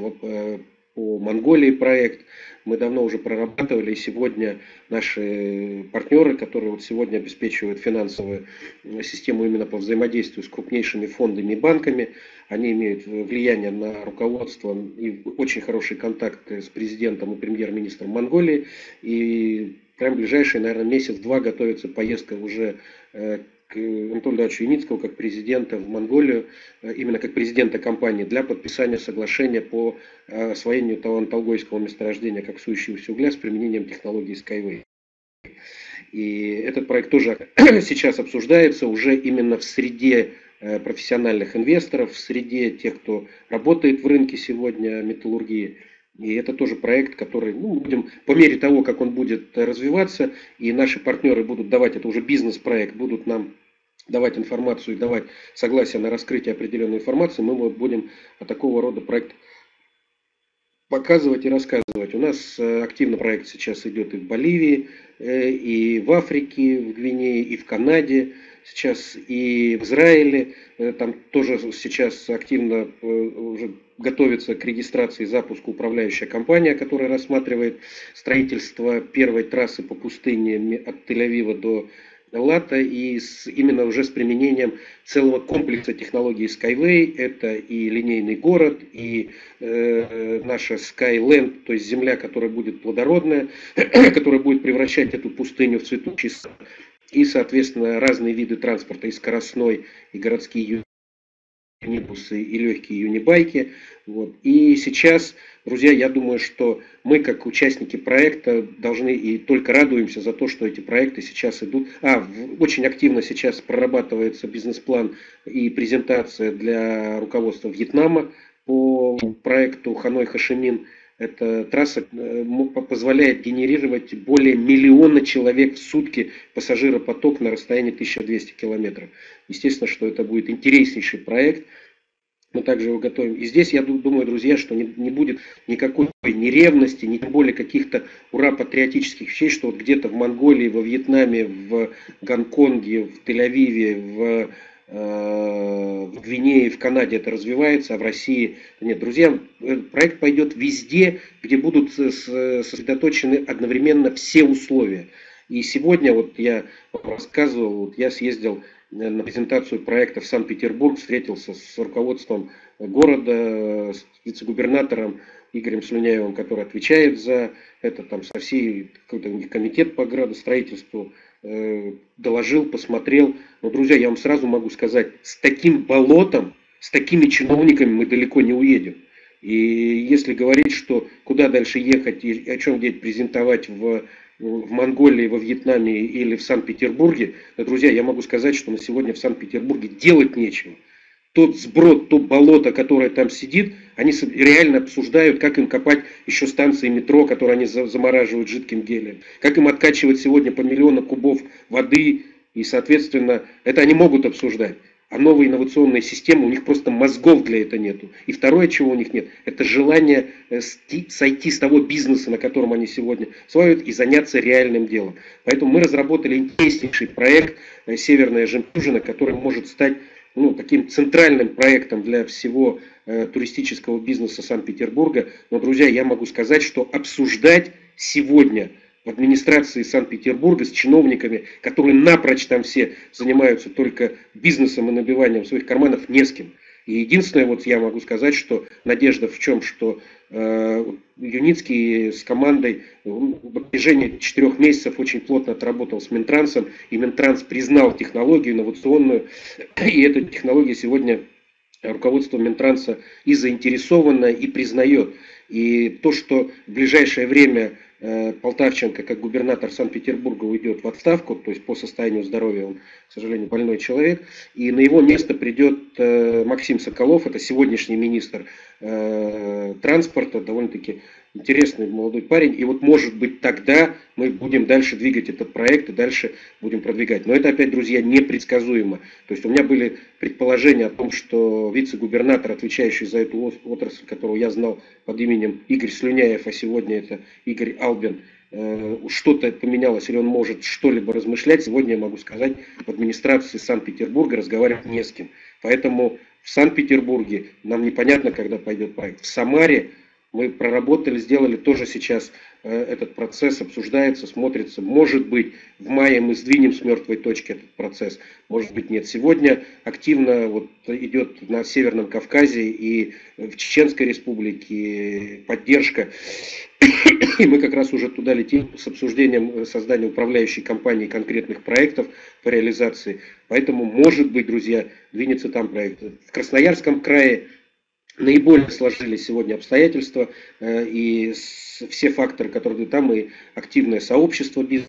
по Монголии проект, мы давно уже прорабатывали, и сегодня наши партнеры, которые вот сегодня обеспечивают финансовую систему именно по взаимодействию с крупнейшими фондами и банками, они имеют влияние на руководство и очень хороший контакт с президентом и премьер-министром Монголии, и прям в ближайшие, наверное, месяц-два готовится поездка уже Антона Даевича Яницкого как президента в Монголию, именно как президента компании, для подписания соглашения по освоению Талан-Талгойского месторождения как коксующегося угля с применением технологии Skyway. И этот проект тоже сейчас обсуждается уже именно в среде профессиональных инвесторов, в среде тех, кто работает в рынке сегодня металлургии. И это тоже проект, который, будем по мере того, как он будет развиваться, и наши партнеры будут давать, это уже бизнес-проект, будут нам давать информацию, давать согласие на раскрытие определенной информации, мы вот будем о такого рода проект показывать и рассказывать. У нас активно проект сейчас идет и в Боливии, и в Африке, в Гвинее, и в Канаде. Сейчас и в Израиле, там тоже сейчас активно уже готовится к регистрации и запуску управляющая компания, которая рассматривает строительство первой трассы по пустыне от Тель-Авива до Элата, и именно уже с применением целого комплекса технологий Skyway. Это и линейный город, и наша Skyland, то есть земля, которая будет плодородная, которая будет превращать эту пустыню в цветущий сад. И, соответственно, разные виды транспорта, и скоростной, и городские юнибусы, и легкие юнибайки. Вот. И сейчас, друзья, я думаю, что мы, как участники проекта, должны и только радуемся за то, что эти проекты сейчас идут. Очень активно сейчас прорабатывается бизнес-план и презентация для руководства Вьетнама по проекту Ханой Хошимин. Эта трасса позволяет генерировать более 1 миллиона человек в сутки пассажиропоток на расстоянии 1200 километров. Естественно, что это будет интереснейший проект. Мы также его готовим. И здесь, я думаю, друзья, что не будет никакой ни ревности, ни тем более каких-то ура-патриотических вещей, что вот где-то в Монголии, во Вьетнаме, в Гонконге, в Тель-Авиве, в Гвинее, в Канаде это развивается, а в России нет. Друзья, проект пойдет везде, где будут сосредоточены одновременно все условия. И сегодня, вот я рассказывал, я съездил на презентацию проекта в Санкт-Петербург, встретился с руководством города, с вице-губернатором Игорем Слюняевым, который отвечает за это, там со всей, какой-то комитет по градостроительству, доложил, посмотрел. Но, друзья, я вам сразу могу сказать, с таким болотом, с такими чиновниками мы далеко не уедем. И если говорить, что куда дальше ехать и о чем где-то презентовать в Монголии, во Вьетнаме или в Санкт-Петербурге, да, друзья, я могу сказать, что на сегодня в Санкт-Петербурге делать нечего. Тот сброд, то болото, которое там сидит, они реально обсуждают, как им копать еще станции метро, которые они замораживают жидким гелием, как им откачивать сегодня по 1 миллион кубов воды, и, соответственно, это они могут обсуждать. А новые инновационные системы, у них просто мозгов для этого нету. И второе, чего у них нет, это желание сойти с того бизнеса, на котором они сегодня сваивают, и заняться реальным делом. Поэтому мы разработали интереснейший проект «Северная жемчужина», который может стать таким центральным проектом для всего туристического бизнеса Санкт-Петербурга. Но, друзья, я могу сказать, что обсуждать сегодня в администрации Санкт-Петербурга с чиновниками, которые напрочь там все занимаются только бизнесом и набиванием своих карманов, не с кем. И единственное, я могу сказать, что надежда в чем, что Юницкий с командой в протяжении 4 месяцев очень плотно отработал с Минтрансом, и Минтранс признал технологию инновационную, и эта технология сегодня руководство Минтранса и заинтересовано, и признает. И то, что в ближайшее время Полтавченко, как губернатор Санкт-Петербурга, уйдет в отставку, то есть по состоянию здоровья, он, к сожалению, больной человек, и на его место придет Максим Соколов, это сегодняшний министр транспорта, довольно-таки интересный молодой парень, и может быть тогда мы будем дальше двигать этот проект и дальше будем продвигать. Но это опять, друзья, непредсказуемо. То есть у меня были предположения о том, что вице-губернатор, отвечающий за эту отрасль, которого я знал под именем Игорь Слюняев, а сегодня это Игорь Албин, что-то поменялось или он может что-либо размышлять. Сегодня я могу сказать, в администрации Санкт-Петербурга разговаривать не с кем. Поэтому в Санкт-Петербурге нам непонятно, когда пойдет проект. В Самаре мы проработали, сделали тоже сейчас этот процесс, обсуждается, смотрится. Может быть, в мае мы сдвинем с мертвой точки этот процесс, может быть, нет. Сегодня активно идет на Северном Кавказе и в Чеченской Республике поддержка И мы как раз уже туда летим с обсуждением создания управляющей компании конкретных проектов по реализации. Поэтому, может быть, друзья, двинется там проект. В Красноярском крае наиболее сложились сегодня обстоятельства и все факторы, которые там, и активное сообщество бизнеса,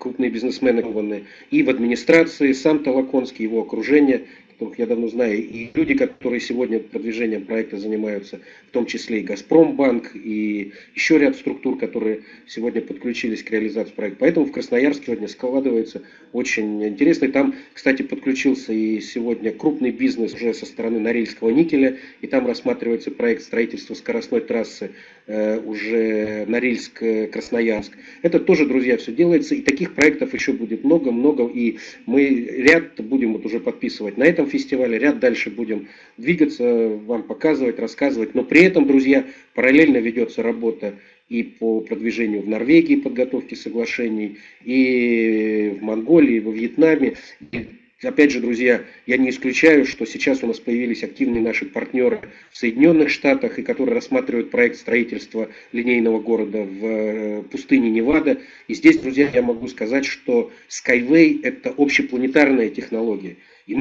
крупные бизнесмены, и в администрации сам Толоконский, его окружение, которых я давно знаю, и люди, которые сегодня продвижением проекта занимаются, в том числе и Газпромбанк, и еще ряд структур, которые сегодня подключились к реализации проекта. Поэтому в Красноярске сегодня складывается очень интересно. Там, кстати, подключился и сегодня крупный бизнес уже со стороны Норильского никеля, и там рассматривается проект строительства скоростной трассы уже Норильск-Красноярск. Это тоже, друзья, все делается, и таких проектов еще будет много-много, и мы ряд будем вот уже подписывать на этом фестивале, ряд дальше будем двигаться, вам показывать, рассказывать. Но при этом, друзья, параллельно ведется работа и по продвижению в Норвегии, подготовке соглашений, и в Монголии, и во Вьетнаме. И опять же, друзья, я не исключаю, что сейчас у нас появились активные наши партнеры в Соединенных Штатах, и которые рассматривают проект строительства линейного города в пустыне Невада. И здесь, друзья, я могу сказать, что Skyway – это общепланетарная технология. И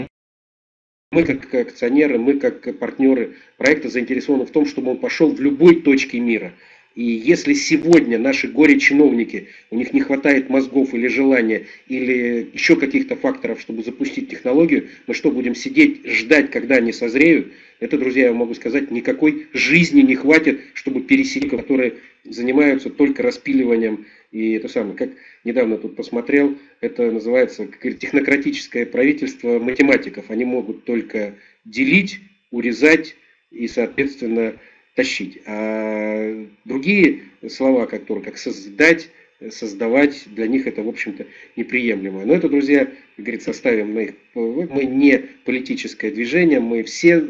мы как акционеры, мы как партнеры проекта заинтересованы в том, чтобы он пошел в любой точке мира. И если сегодня наши горе-чиновники, у них не хватает мозгов или желания, или еще каких-то факторов, чтобы запустить технологию, мы что, будем сидеть, ждать, когда они созреют? Это, друзья, я могу сказать, никакой жизни не хватит, чтобы пересечь, которые занимаются только распиливанием. И это самое, как недавно тут посмотрел, это называется технократическое правительство математиков. Они могут только делить, урезать и, соответственно, тащить. А другие слова, которые как создать, создавать, для них это, в общем-то, неприемлемо. Но это, друзья, как говорится, оставим на их. Мы не политическое движение, мы все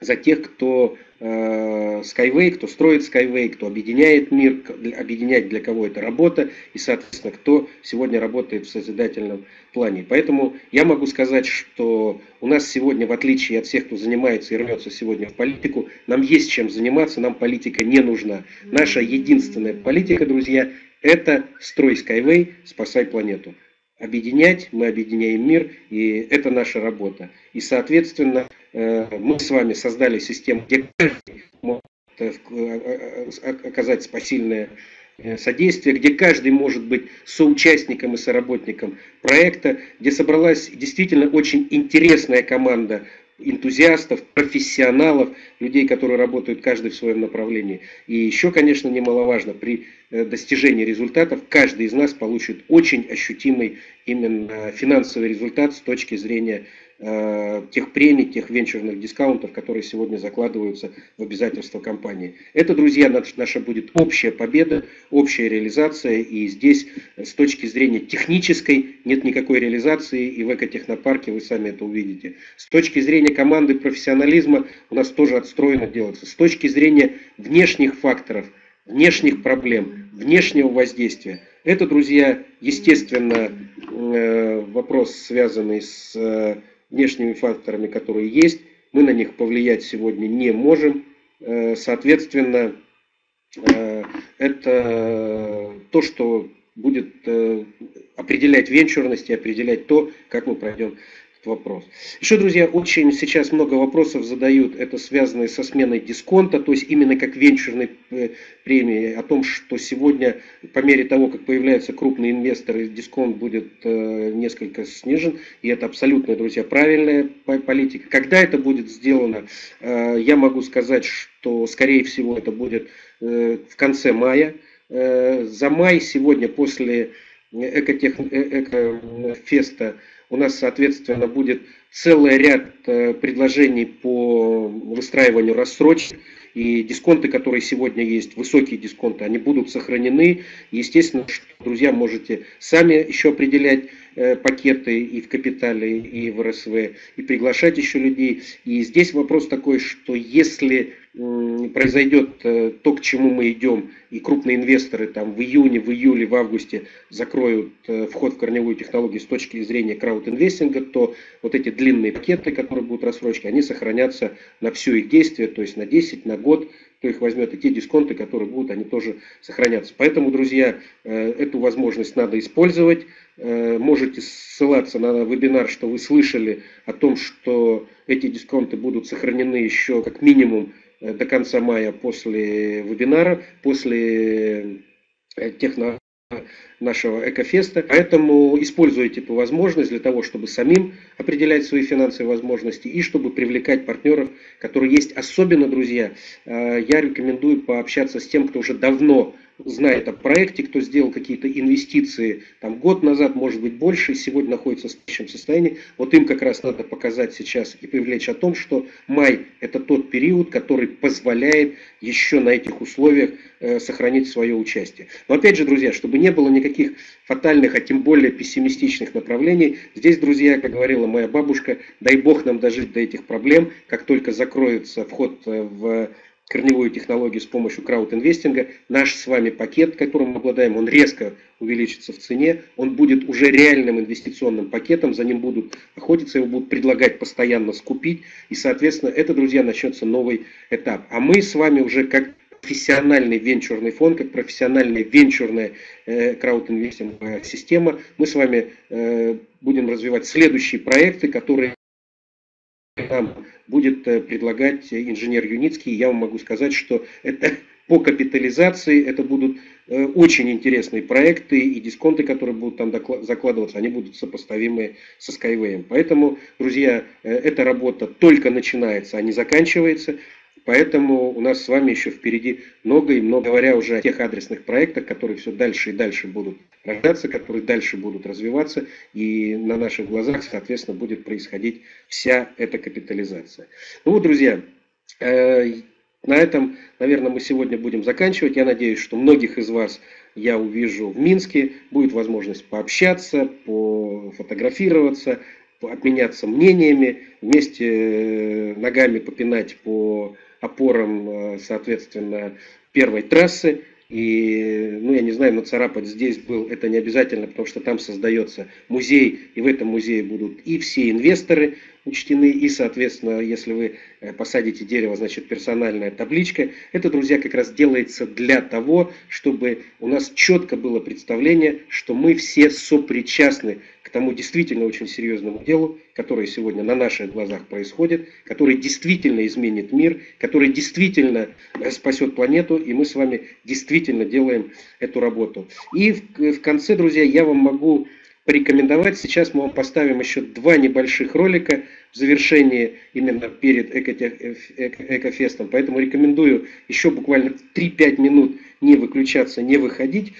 за тех, кто Skyway, кто строит Skyway, кто объединяет мир, объединять для кого это работа и, соответственно, кто сегодня работает в созидательном плане. Поэтому я могу сказать, что у нас сегодня, в отличие от всех, кто занимается и рвется сегодня в политику, нам есть чем заниматься, нам политика не нужна. Наша единственная политика, друзья, это «Строй Skyway, спасай планету». Объединять, мы объединяем мир, и это наша работа. И, соответственно, мы с вами создали систему, где каждый может оказать посильное содействие, где каждый может быть соучастником и соработником проекта, где собралась действительно очень интересная команда энтузиастов, профессионалов, людей, которые работают каждый в своем направлении. И еще, конечно, немаловажно, при достижении результатов каждый из нас получит очень ощутимый именно финансовый результат с точки зрения тех премий, тех венчурных дискаунтов, которые сегодня закладываются в обязательства компании. Это, друзья, наша будет общая победа, общая реализация, и здесь с точки зрения технической нет никакой реализации, и в экотехнопарке вы сами это увидите. С точки зрения команды профессионализма у нас тоже отстроено делается. С точки зрения внешних факторов, внешних проблем, внешнего воздействия. Это, друзья, естественно, вопрос, связанный с внешними факторами, которые есть, мы на них повлиять сегодня не можем. Соответственно, это то, что будет определять венчурность и определять то, как мы пройдем этот вопрос. Еще, друзья, очень сейчас много вопросов задают, это связанные со сменой дисконта, то есть именно как венчурной премии, о том, что сегодня по мере того, как появляются крупные инвесторы, дисконт будет несколько снижен, и это абсолютно, друзья, правильная политика. Когда это будет сделано, я могу сказать, что, скорее всего, это будет в конце мая. За май сегодня после экофеста у нас, соответственно, будет целый ряд предложений по выстраиванию рассрочек. И дисконты, которые сегодня есть, высокие дисконты, они будут сохранены. Естественно, что, друзья, можете сами еще определять пакеты и в капитале, и в РСВ, и приглашать еще людей. И здесь вопрос такой, что если произойдет то, к чему мы идем, и крупные инвесторы там в июне, в июле, в августе закроют вход в корневую технологию с точки зрения краудинвестинга, то вот эти длинные пакеты, которые будут рассрочки, они сохранятся на всю их действие, то есть на 10, на год. кто их возьмет, и те дисконты, которые будут, они тоже сохранятся. Поэтому, друзья, эту возможность надо использовать. Можете ссылаться на вебинар, что вы слышали о том, что эти дисконты будут сохранены еще как минимум до конца мая после вебинара, после нашего Экофеста. Поэтому используйте эту возможность для того, чтобы самим определять свои финансовые возможности и чтобы привлекать партнеров, которые есть. Особенно, друзья, я рекомендую пообщаться с тем, кто уже давно знает о проекте, кто сделал какие-то инвестиции там, год назад, может быть больше, и сегодня находится в спящем состоянии. Вот им как раз надо показать сейчас и привлечь о том, что май – это тот период, который позволяет еще на этих условиях сохранить свое участие. Но опять же, друзья, чтобы не было никаких фатальных, а тем более пессимистичных направлений, здесь, друзья, как говорила моя бабушка, дай бог нам дожить до этих проблем, как только закроется вход в корневую технологию с помощью краудинвестинга, наш с вами пакет, которым мы обладаем, он резко увеличится в цене, он будет уже реальным инвестиционным пакетом, за ним будут охотиться, его будут предлагать постоянно скупить, и, соответственно, это, друзья, начнется новый этап. А мы с вами уже как профессиональный венчурный фонд, как профессиональная венчурная краудинвестинговая система, мы с вами будем развивать следующие проекты, которые нам будет предлагать инженер Юницкий. Я вам могу сказать, что это по капитализации это будут очень интересные проекты, и дисконты, которые будут там закладываться, они будут сопоставимы со Skyway. Поэтому, друзья, эта работа только начинается, а не заканчивается. Поэтому у нас с вами еще впереди много и много, говоря уже о тех адресных проектах, которые все дальше и дальше будут рождаться, которые дальше будут развиваться, и на наших глазах, соответственно, будет происходить вся эта капитализация. Ну вот, друзья, на этом, наверное, мы сегодня будем заканчивать. Я надеюсь, что многих из вас я увижу в Минске, будет возможность пообщаться, пофотографироваться, обменяться мнениями, вместе ногами попинать по опорам, соответственно, первой трассы. И, ну, я не знаю, нацарапать здесь был, это не обязательно, потому что там создается музей, и в этом музее будут и все инвесторы учтены, и, соответственно, если вы посадите дерево, значит, персональная табличка. Это, друзья, как раз делается для того, чтобы у нас четко было представление, что мы все сопричастны к тому действительно очень серьезному делу, которое сегодня на наших глазах происходит, которое действительно изменит мир, которое действительно спасет планету, и мы с вами действительно делаем эту работу. И в конце, друзья, я вам могу порекомендовать. Сейчас мы вам поставим еще два небольших ролика в завершении, именно перед Экофестом. Поэтому рекомендую еще буквально 3-5 минут не выключаться, не выходить.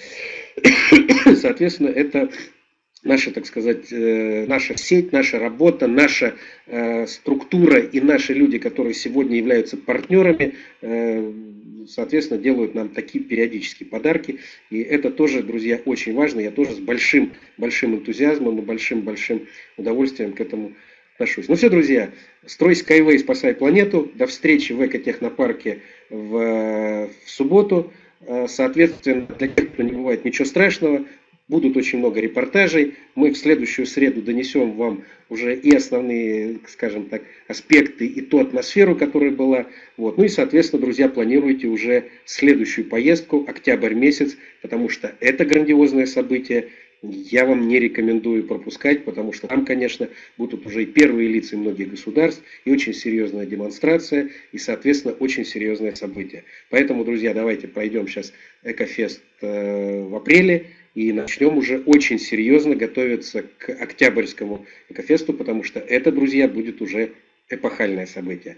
Соответственно, это наша, так сказать, наша сеть, наша работа, наша структура и наши люди, которые сегодня являются партнерами, соответственно, делают нам такие периодические подарки. И это тоже, друзья, очень важно. Я тоже с большим энтузиазмом и большим удовольствием к этому отношусь. Ну все, друзья, строй Skyway, спасай планету. До встречи в Экотехнопарке в субботу. Соответственно, для тех, кто не бывает, ничего страшного. Будут очень много репортажей. Мы в следующую среду донесем вам уже и основные, скажем так, аспекты, и ту атмосферу, которая была. Вот. Ну и, соответственно, друзья, планируйте уже следующую поездку, октябрь месяц, потому что это грандиозное событие. Я вам не рекомендую пропускать, потому что там, конечно, будут уже и первые лица многих государств, и очень серьезная демонстрация, и, соответственно, очень серьезное событие. Поэтому, друзья, давайте пройдем сейчас Экофест в апреле, и начнем уже очень серьезно готовиться к октябрьскому Экофесту, потому что это, друзья, будет уже эпохальное событие.